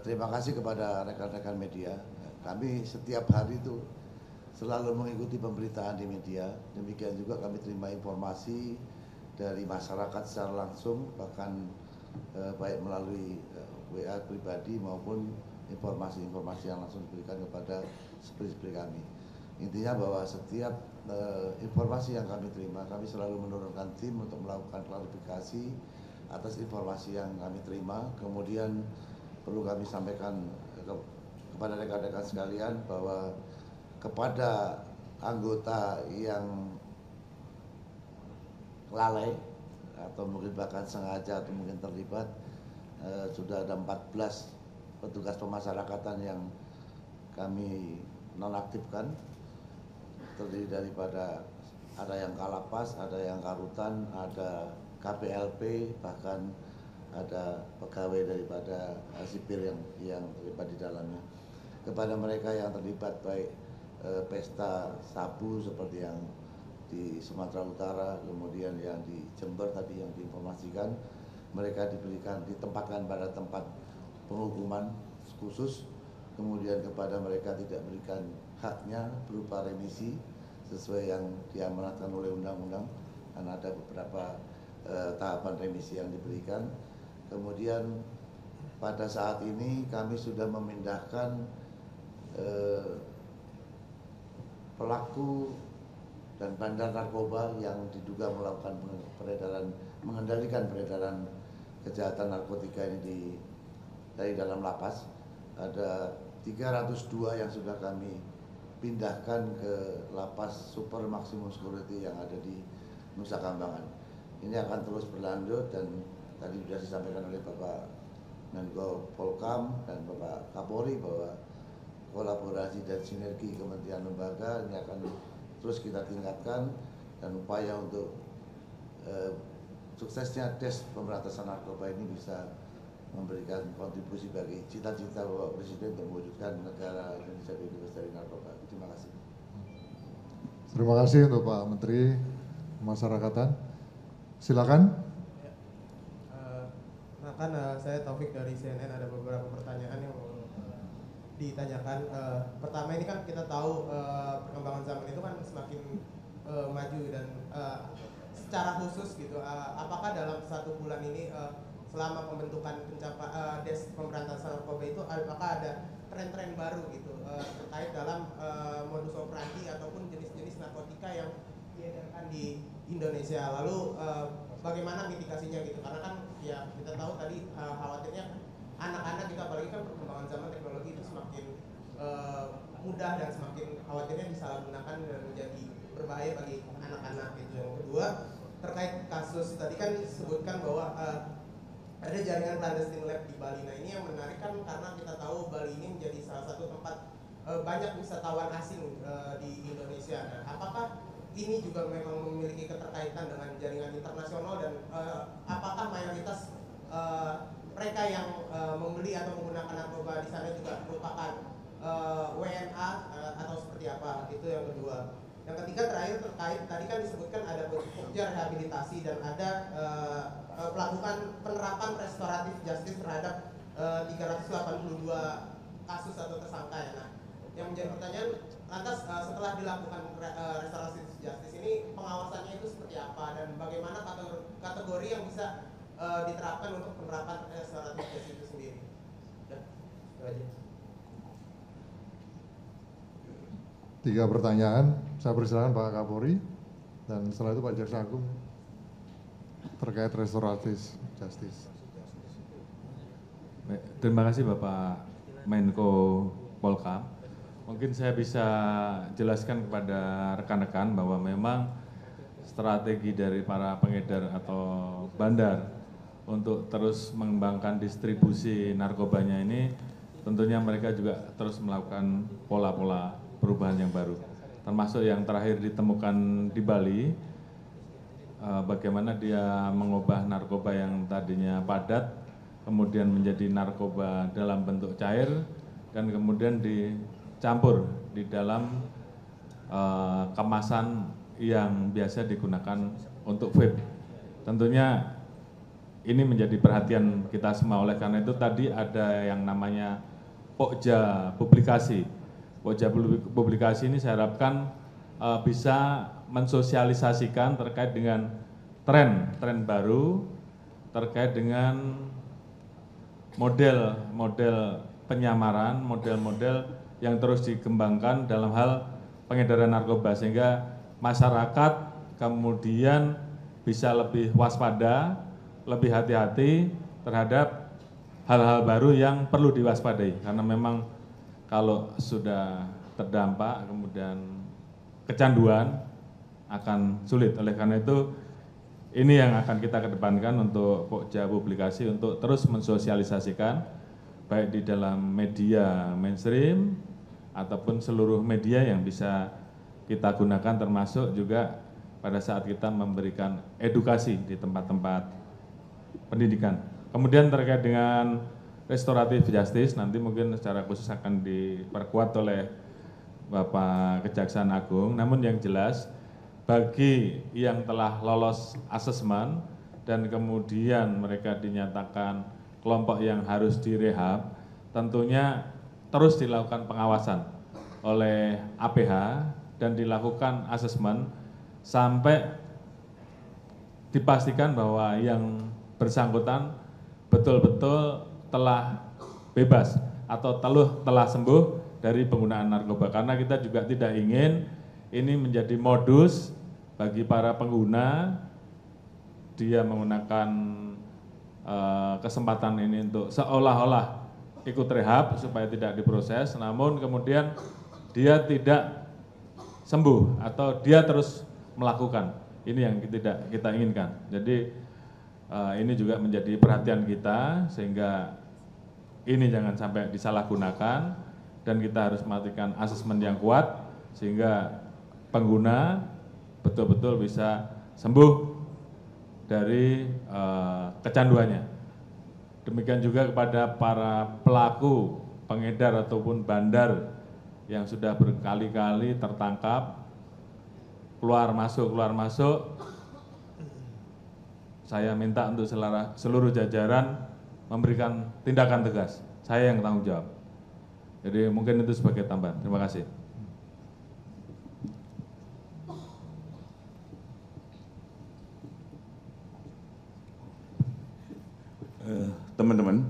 Terima kasih kepada rekan-rekan media. Kami setiap hari itu selalu mengikuti pemberitaan di media. Demikian juga kami terima informasi dari masyarakat secara langsung, bahkan baik melalui WA pribadi maupun informasi-informasi yang langsung diberikan kepada seperti kami. Intinya bahwa setiap informasi yang kami terima, kami selalu menurunkan tim untuk melakukan klarifikasi atas informasi yang kami terima. Kemudian perlu kami sampaikan kepada rekan-rekan sekalian bahwa kepada anggota yang lalai atau mungkin bahkan sengaja atau mungkin terlibat, sudah ada 14 petugas pemasyarakatan yang kami nonaktifkan, terdiri daripada ada yang kalapas, ada yang karutan, ada KPLP, bahkan ada pegawai daripada sipil yang terlibat di dalamnya. Kepada mereka yang terlibat baik pesta sabu seperti yang di Sumatera Utara, kemudian yang di Jember tadi yang diinformasikan, mereka ditempatkan pada tempat penghukuman khusus. Kemudian kepada mereka tidak berikan haknya berupa remisi sesuai yang diamanatkan oleh undang-undang, karena ada beberapa tahapan remisi yang diberikan. Kemudian pada saat ini kami sudah memindahkan pelaku dan bandar narkoba yang diduga melakukan peredaran, mengendalikan peredaran kejahatan narkotika ini dari dalam lapas. Ada 302 yang sudah kami pindahkan ke lapas super maksimum security yang ada di Nusa Kambangan. Ini akan terus berlanjut dan tadi sudah disampaikan oleh Bapak Menko Polkam dan Bapak Kapolri bahwa kolaborasi dan sinergi kementerian lembaga ini akan terus kita tingkatkan, dan upaya untuk suksesnya tes pemberantasan narkoba ini bisa memberikan kontribusi bagi cita-cita Bapak Presiden untuk mewujudkan negara Indonesia bebas dari narkoba. Terima kasih. Terima kasih untuk Pak Menteri Pemasyarakatan. Silakan. Ya. Saya Taufik dari CNN, ada beberapa pertanyaan yang mau ditanyakan. Pertama, ini kan kita tahu perkembangan zaman itu kan semakin maju, dan secara khusus gitu, apakah dalam satu bulan ini selama pembentukan DES pemberantasan narkoba itu apakah ada tren-tren baru gitu terkait dalam modus operandi ataupun jenis-jenis narkotika yang diedarkan di Indonesia, lalu bagaimana mitigasinya gitu, karena kan ya kita tahu tadi khawatirnya anak-anak kita, apalagi kan perkembangan zaman teknologi itu semakin mudah dan semakin khawatirnya disalahgunakan dan menjadi berbahaya bagi anak-anak gitu. Yang kedua terkait kasus tadi kan disebutkan bahwa ada jaringan clandestine lab di Bali. Nah ini yang menarik kan karena kita tahu Bali ini menjadi salah satu tempat banyak wisatawan asing di Indonesia. Nah, apakah ini juga memang memiliki keterkaitan dengan jaringan internasional, dan apakah mayoritas mereka yang membeli atau menggunakan narkoba di sana juga merupakan WNA atau seperti apa? Itu yang kedua. Yang ketiga terakhir terkait tadi kan disebutkan ada pekerja rehabilitasi dan ada melakukan penerapan restoratif justice terhadap 382 kasus atau tersangka ya. Nah, yang menjadi pertanyaan, lantas setelah dilakukan restorasi justice ini pengawasannya itu seperti apa, dan bagaimana kategori yang bisa diterapkan untuk penerapan restorasi justice itu sendiri? Dan itu aja. tiga pertanyaan. Saya persilakan Pak Kapolri dan setelah itu Pak Jaksa Agung terkait restoratif justice. Terima kasih Bapak Menko Polkam. Mungkin saya bisa jelaskan kepada rekan-rekan bahwa memang strategi dari para pengedar atau bandar untuk terus mengembangkan distribusi narkobanya ini tentunya mereka juga terus melakukan pola-pola perubahan yang baru. Termasuk yang terakhir ditemukan di Bali, bagaimana dia mengubah narkoba yang tadinya padat kemudian menjadi narkoba dalam bentuk cair dan kemudian dicampur di dalam kemasan yang biasa digunakan untuk vape. Tentunya ini menjadi perhatian kita semua, oleh karena itu tadi ada yang namanya pokja publikasi. Pokja publikasi ini saya harapkan bisa mensosialisasikan terkait dengan tren baru, terkait dengan model-model penyamaran, model-model yang terus dikembangkan dalam hal pengedaran narkoba, sehingga masyarakat kemudian bisa lebih waspada, lebih hati-hati terhadap hal-hal baru yang perlu diwaspadai. Karena memang kalau sudah terdampak kemudian kecanduan akan sulit. Oleh karena itu ini yang akan kita kedepankan untuk pokja publikasi untuk terus mensosialisasikan baik di dalam media mainstream ataupun seluruh media yang bisa kita gunakan, termasuk juga pada saat kita memberikan edukasi di tempat-tempat pendidikan. Kemudian terkait dengan restoratif justice, nanti mungkin secara khusus akan diperkuat oleh Bapak Kejaksaan Agung. Namun yang jelas bagi yang telah lolos asesmen dan kemudian mereka dinyatakan kelompok yang harus direhab, tentunya terus dilakukan pengawasan oleh APH dan dilakukan asesmen sampai dipastikan bahwa yang bersangkutan betul-betul telah bebas atau telah sembuh dari penggunaan narkoba. Karena kita juga tidak ingin ini menjadi modus bagi para pengguna, dia menggunakan kesempatan ini untuk seolah-olah ikut rehab supaya tidak diproses, namun kemudian dia tidak sembuh atau dia terus melakukan. Ini yang tidak kita inginkan. Jadi ini juga menjadi perhatian kita sehingga ini jangan sampai disalahgunakan dan kita harus melakukan asesmen yang kuat sehingga pengguna betul-betul bisa sembuh dari kecanduannya. Demikian juga kepada para pelaku pengedar ataupun bandar yang sudah berkali-kali tertangkap keluar masuk, saya minta untuk seluruh jajaran memberikan tindakan tegas. Saya yang tanggung jawab. Jadi mungkin itu sebagai tambahan. Terima kasih. Teman-teman,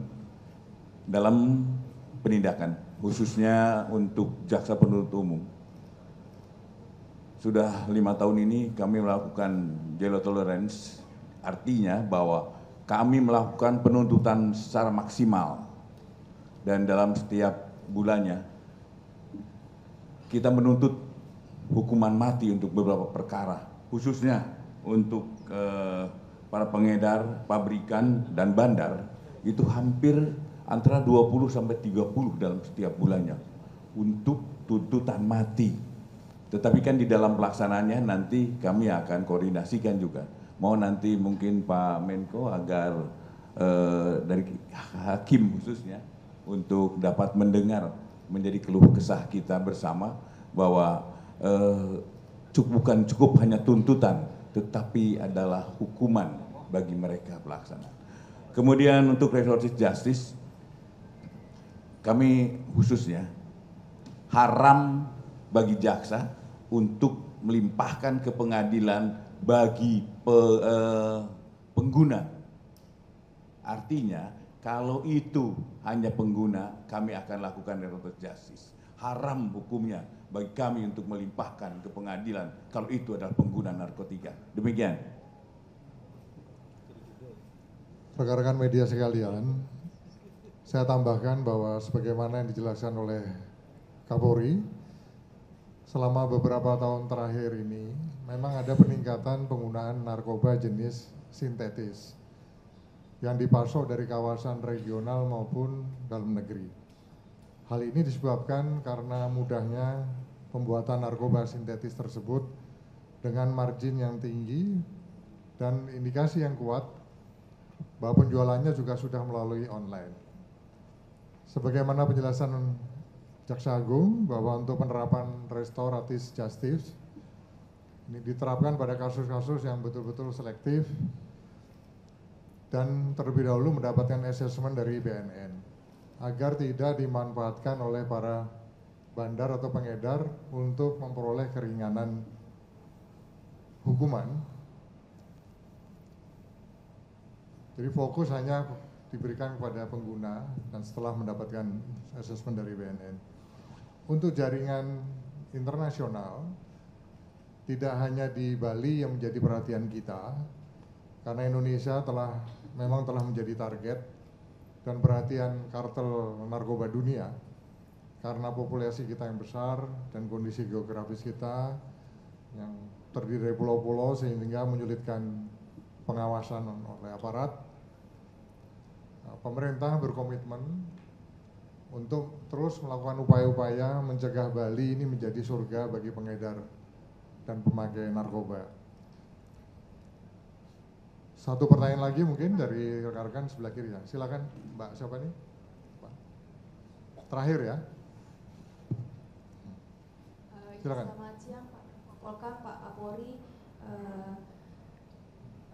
dalam penindakan, khususnya untuk jaksa penuntut umum, sudah 5 tahun ini kami melakukan zero tolerance, artinya bahwa kami melakukan penuntutan secara maksimal dan dalam setiap bulannya kita menuntut hukuman mati untuk beberapa perkara, khususnya untuk para pengedar, pabrikan, dan bandar, itu hampir antara 20 sampai 30 dalam setiap bulannya untuk tuntutan mati. Tetapi kan di dalam pelaksanaannya nanti kami akan koordinasikan juga. Mau nanti mungkin Pak Menko agar dari hakim khususnya untuk dapat mendengar menjadi keluh kesah kita bersama bahwa bukan cukup hanya tuntutan, tetapi adalah hukuman bagi mereka pelaksana. Kemudian untuk restoratif justice, kami khususnya haram bagi jaksa untuk melimpahkan ke pengadilan bagi pengguna. Artinya kalau itu hanya pengguna, kami akan lakukan restoratif justice. haram hukumnya bagi kami untuk melimpahkan ke pengadilan kalau itu adalah pengguna narkotika. Demikian. Rekan-rekan media sekalian, saya tambahkan bahwa sebagaimana yang dijelaskan oleh Kapolri, selama beberapa tahun terakhir ini memang ada peningkatan penggunaan narkoba jenis sintetis yang dipasok dari kawasan regional maupun dalam negeri. Hal ini disebabkan karena mudahnya pembuatan narkoba sintetis tersebut dengan margin yang tinggi dan indikasi yang kuat bahwa penjualannya juga sudah melalui online. Sebagaimana penjelasan Jaksa Agung bahwa untuk penerapan restoratif justice ini diterapkan pada kasus-kasus yang betul-betul selektif dan terlebih dahulu mendapatkan assessment dari BNN agar tidak dimanfaatkan oleh para bandar atau pengedar untuk memperoleh keringanan hukuman. Jadi fokus hanya diberikan kepada pengguna dan setelah mendapatkan assessment dari BNN. Untuk jaringan internasional, tidak hanya di Bali yang menjadi perhatian kita, karena Indonesia memang telah menjadi target dan perhatian kartel narkoba dunia, karena populasi kita yang besar dan kondisi geografis kita yang terdiri dari pulau-pulau sehingga menyulitkan pengawasan oleh aparat. Pemerintah berkomitmen untuk terus melakukan upaya-upaya mencegah Bali ini menjadi surga bagi pengedar dan pemakai narkoba. Satu pertanyaan lagi mungkin dari rekan-rekan sebelah kiri ya. Silakan Mbak siapa nih? Pak. Terakhir ya. Silakan. Selamat siang Pak Polkam, Pak Kapolri.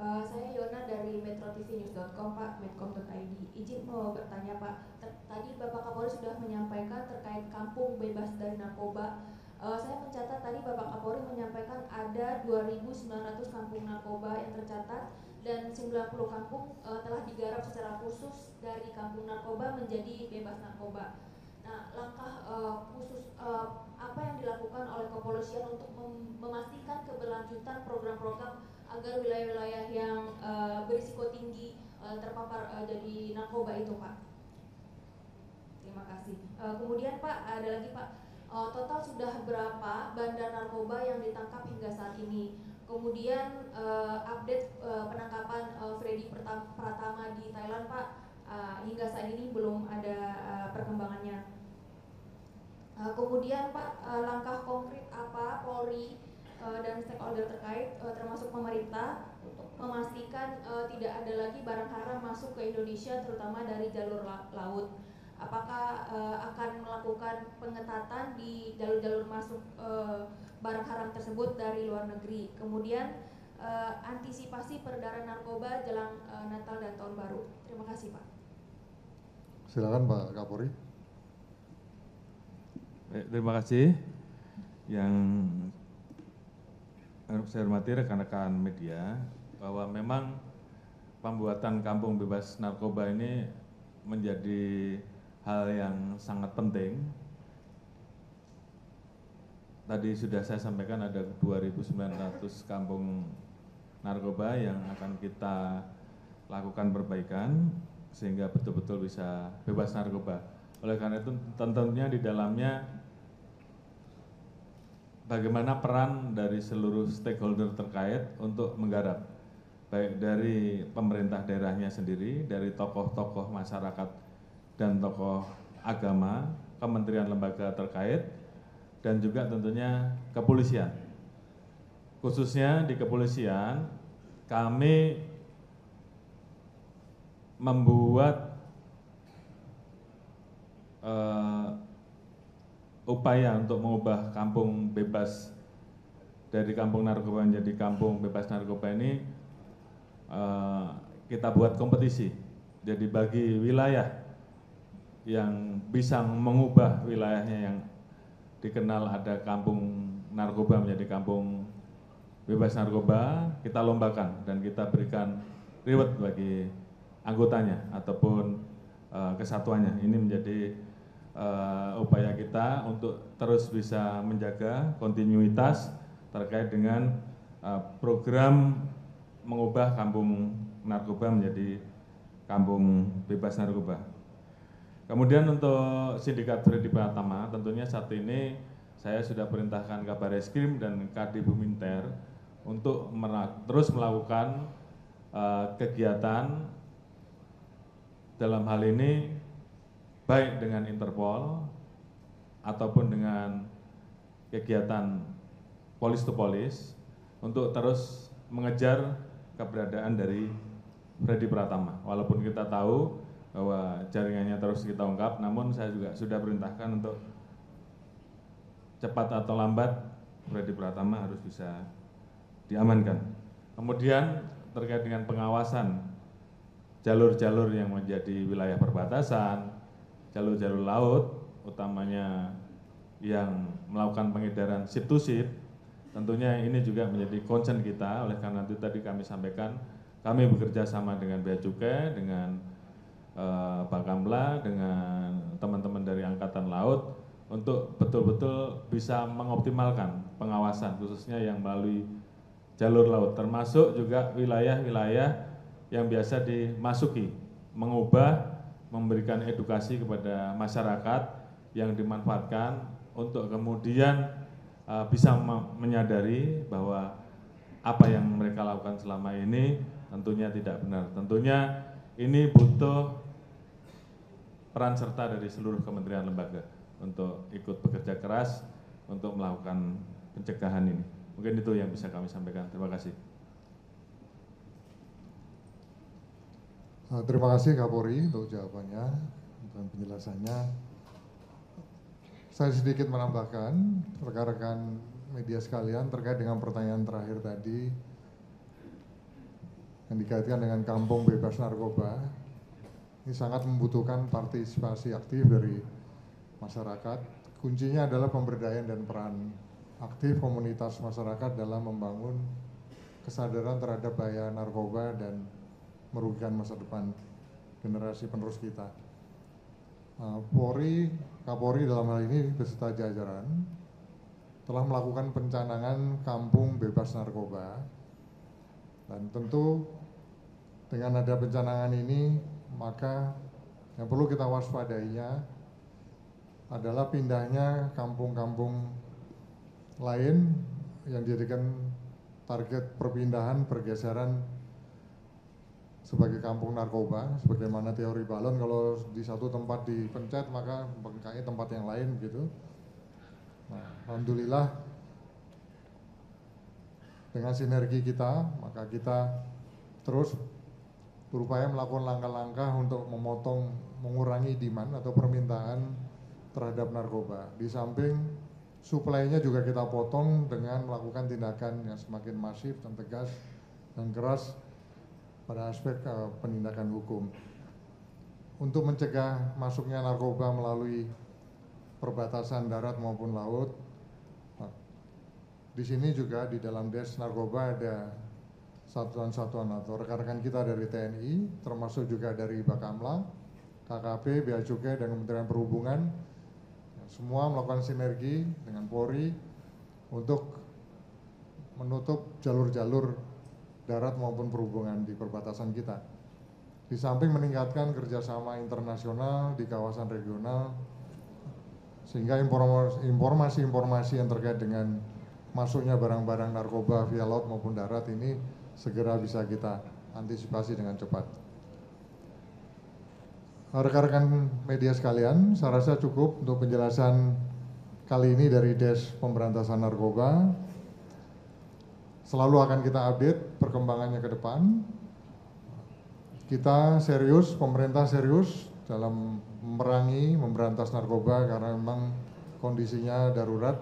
Saya Yona dari MetroTVnews.com, Pak, Medcom.id. Izin mau bertanya, Pak. Tadi Bapak Kapolri sudah menyampaikan terkait kampung bebas dari narkoba. Saya mencatat tadi Bapak Kapolri menyampaikan ada 2.900 kampung narkoba yang tercatat dan 90 kampung telah digarap secara khusus dari kampung narkoba menjadi bebas narkoba. Nah, langkah khusus apa yang dilakukan oleh kepolisian untuk memastikan keberlanjutan program-program agar wilayah-wilayah yang berisiko tinggi terpapar jadi narkoba itu, Pak? Terima kasih. Kemudian, Pak, ada lagi, Pak. Total sudah berapa bandar narkoba yang ditangkap hingga saat ini? Kemudian, update penangkapan Freddy Pratama di Thailand, Pak. Hingga saat ini belum ada perkembangannya. Kemudian, Pak, langkah konkret apa Polri dan stakeholder terkait termasuk pemerintah untuk memastikan tidak ada lagi barang haram masuk ke Indonesia terutama dari jalur laut? Apakah akan melakukan pengetatan di jalur-jalur masuk barang haram tersebut dari luar negeri? Kemudian antisipasi peredaran narkoba jelang Natal dan Tahun Baru. Terima kasih, Pak. Silakan Pak Kapolri. Terima kasih. Yang saya hormati rekan-rekan media, bahwa memang pembuatan kampung bebas narkoba ini menjadi hal yang sangat penting. Tadi sudah saya sampaikan ada 2.900 kampung narkoba yang akan kita lakukan perbaikan sehingga betul-betul bisa bebas narkoba. Oleh karena itu tentunya di dalamnya bagaimana peran dari seluruh stakeholder terkait untuk menggarap, baik dari pemerintah daerahnya sendiri, dari tokoh-tokoh masyarakat dan tokoh agama, kementerian lembaga terkait, dan juga tentunya kepolisian. Khususnya di kepolisian, kami membuat upaya untuk mengubah kampung bebas dari kampung narkoba menjadi kampung bebas narkoba ini kita buat kompetisi. Jadi bagi wilayah yang bisa mengubah wilayahnya yang dikenal ada kampung narkoba menjadi kampung bebas narkoba, kita lombakan dan kita berikan reward bagi anggotanya ataupun kesatuannya. Ini menjadi upaya kita untuk terus bisa menjaga kontinuitas terkait dengan program mengubah kampung narkoba menjadi kampung bebas narkoba. Kemudian untuk sindikat Freddy Pratama, tentunya saat ini saya sudah perintahkan Kabarreskrim dan Kadibumintern untuk terus melakukan kegiatan dalam hal ini baik dengan Interpol ataupun dengan kegiatan polis to polis untuk terus mengejar keberadaan dari Freddy Pratama. Walaupun kita tahu bahwa jaringannya terus kita ungkap, namun saya juga sudah perintahkan untuk cepat atau lambat Freddy Pratama harus bisa diamankan. Kemudian terkait dengan pengawasan jalur-jalur yang menjadi wilayah perbatasan, jalur-jalur laut, utamanya yang melakukan pengedaran ship to ship, tentunya ini juga menjadi concern kita. Oleh karena itu tadi kami sampaikan, kami bekerja sama dengan Bea Cukai, dengan Bakamla, dengan teman-teman dari Angkatan Laut untuk betul-betul bisa mengoptimalkan pengawasan, khususnya yang melalui jalur laut, termasuk juga wilayah-wilayah yang biasa dimasuki, mengubah, memberikan edukasi kepada masyarakat yang dimanfaatkan untuk kemudian bisa menyadari bahwa apa yang mereka lakukan selama ini tentunya tidak benar. Tentunya ini butuh peran serta dari seluruh kementerian lembaga untuk ikut bekerja keras untuk melakukan pencegahan ini. Mungkin itu yang bisa kami sampaikan. Terima kasih. Terima kasih Kapolri untuk jawabannya dan penjelasannya. Saya sedikit menambahkan, rekan-rekan media sekalian, terkait dengan pertanyaan terakhir tadi yang dikaitkan dengan kampung bebas narkoba, ini sangat membutuhkan partisipasi aktif dari masyarakat. Kuncinya adalah pemberdayaan dan peran aktif komunitas masyarakat dalam membangun kesadaran terhadap bahaya narkoba dan merugikan masa depan generasi penerus kita. Polri, Kapolri dalam hal ini beserta jajaran telah melakukan pencanangan kampung bebas narkoba, dan tentu dengan ada pencanangan ini maka yang perlu kita waspadainya adalah pindahnya kampung-kampung lain yang dijadikan target perpindahan, pergeseran sebagai kampung narkoba, sebagaimana teori balon kalau di satu tempat dipencet maka bengkaknya tempat yang lain gitu. Nah, alhamdulillah dengan sinergi kita maka kita terus berupaya melakukan langkah-langkah untuk memotong, mengurangi demand atau permintaan terhadap narkoba. Di samping suplainya juga kita potong dengan melakukan tindakan yang semakin masif dan tegas dan keras pada aspek penindakan hukum. Untuk mencegah masuknya narkoba melalui perbatasan darat maupun laut, di sini juga di dalam Desk Narkoba ada satuan-satuan atau rekan-rekan kita dari TNI, termasuk juga dari Bakamla, KKP, Bea Cukai, dan Kementerian Perhubungan, semua melakukan sinergi dengan Polri untuk menutup jalur-jalur darat maupun perhubungan di perbatasan kita. Di samping meningkatkan kerjasama internasional di kawasan regional, sehingga informasi-informasi yang terkait dengan masuknya barang-barang narkoba via laut maupun darat ini segera bisa kita antisipasi dengan cepat. Rekan-rekan media sekalian, saya rasa cukup untuk penjelasan kali ini dari Desk Pemberantasan Narkoba. Selalu akan kita update perkembangannya ke depan. Kita serius, pemerintah serius dalam memerangi, memberantas narkoba karena memang kondisinya darurat.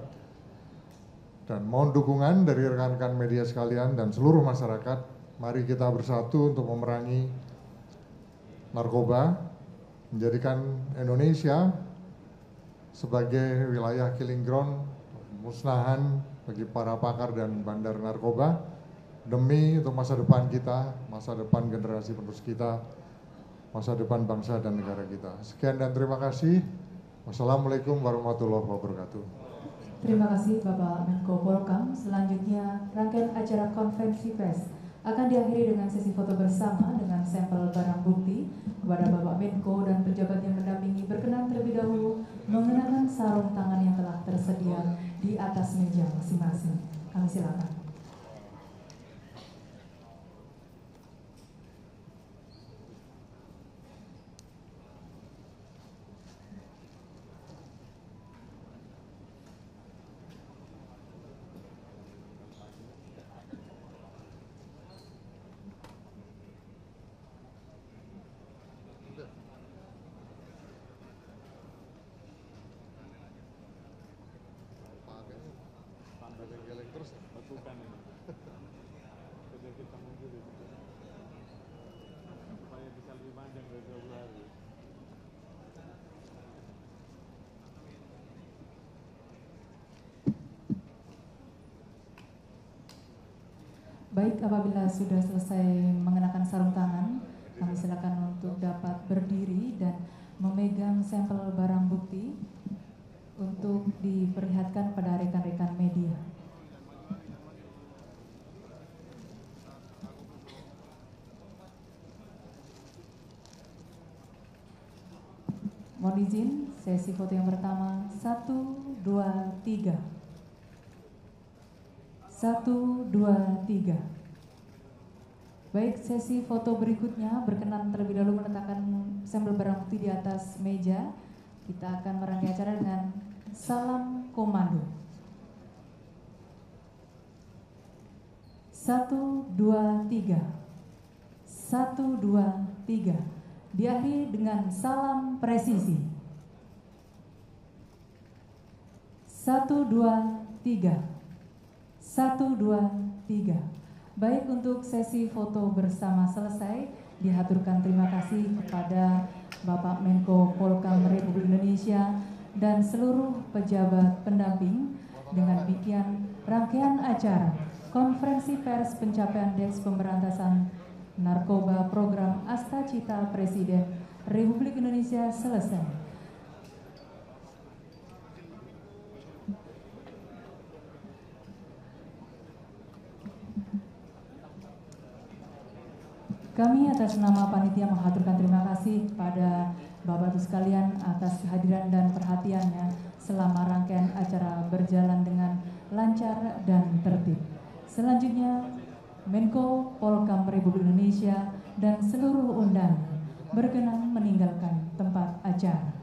Dan mohon dukungan dari rekan-rekan media sekalian dan seluruh masyarakat. Mari kita bersatu untuk memerangi narkoba, menjadikan Indonesia sebagai wilayah killing ground, musnahan bagi para pakar dan bandar narkoba, demi untuk masa depan kita, masa depan generasi penerus kita, masa depan bangsa dan negara kita. Sekian dan terima kasih. Wassalamualaikum warahmatullahi wabarakatuh. Terima kasih Bapak Menko Polkam. Selanjutnya rangkaian acara konferensi pers akan diakhiri dengan sesi foto bersama dengan sampel barang bukti. Kepada Bapak Menko dan pejabat yang mendampingi berkenan terlebih dahulu mengenakan sarung tangan yang telah tersedia di atas meja masing-masing. Kami silakan. Baik, apabila sudah selesai mengenakan sarung tangan, kami silakan untuk dapat berdiri dan memegang sampel barang bukti untuk diperlihatkan pada rekan-rekan media. Mohon izin, sesi foto yang pertama, 1, 2, 3. 1, 2, 3. Baik, sesi foto berikutnya berkenan terlebih dahulu meletakkan sampel barang bukti di atas meja. Kita akan merangkai acara dengan salam komando. 1, 2, 3. 1, 2, 3. Diakhiri dengan salam presisi. 1, 2, 3. 1, 2, 3. Baik, untuk sesi foto bersama selesai, dihaturkan terima kasih kepada Bapak Menko Polkam Republik Indonesia dan seluruh pejabat pendamping. Dengan demikian rangkaian acara konferensi pers pencapaian Deks Pemberantasan Narkoba Program Astacita Presiden Republik Indonesia selesai. Kami atas nama panitia menghaturkan terima kasih kepada Bapak-Ibu sekalian atas kehadiran dan perhatiannya selama rangkaian acara berjalan dengan lancar dan tertib. Selanjutnya, Menko Polkam Republik Indonesia dan seluruh undangan berkenan meninggalkan tempat acara.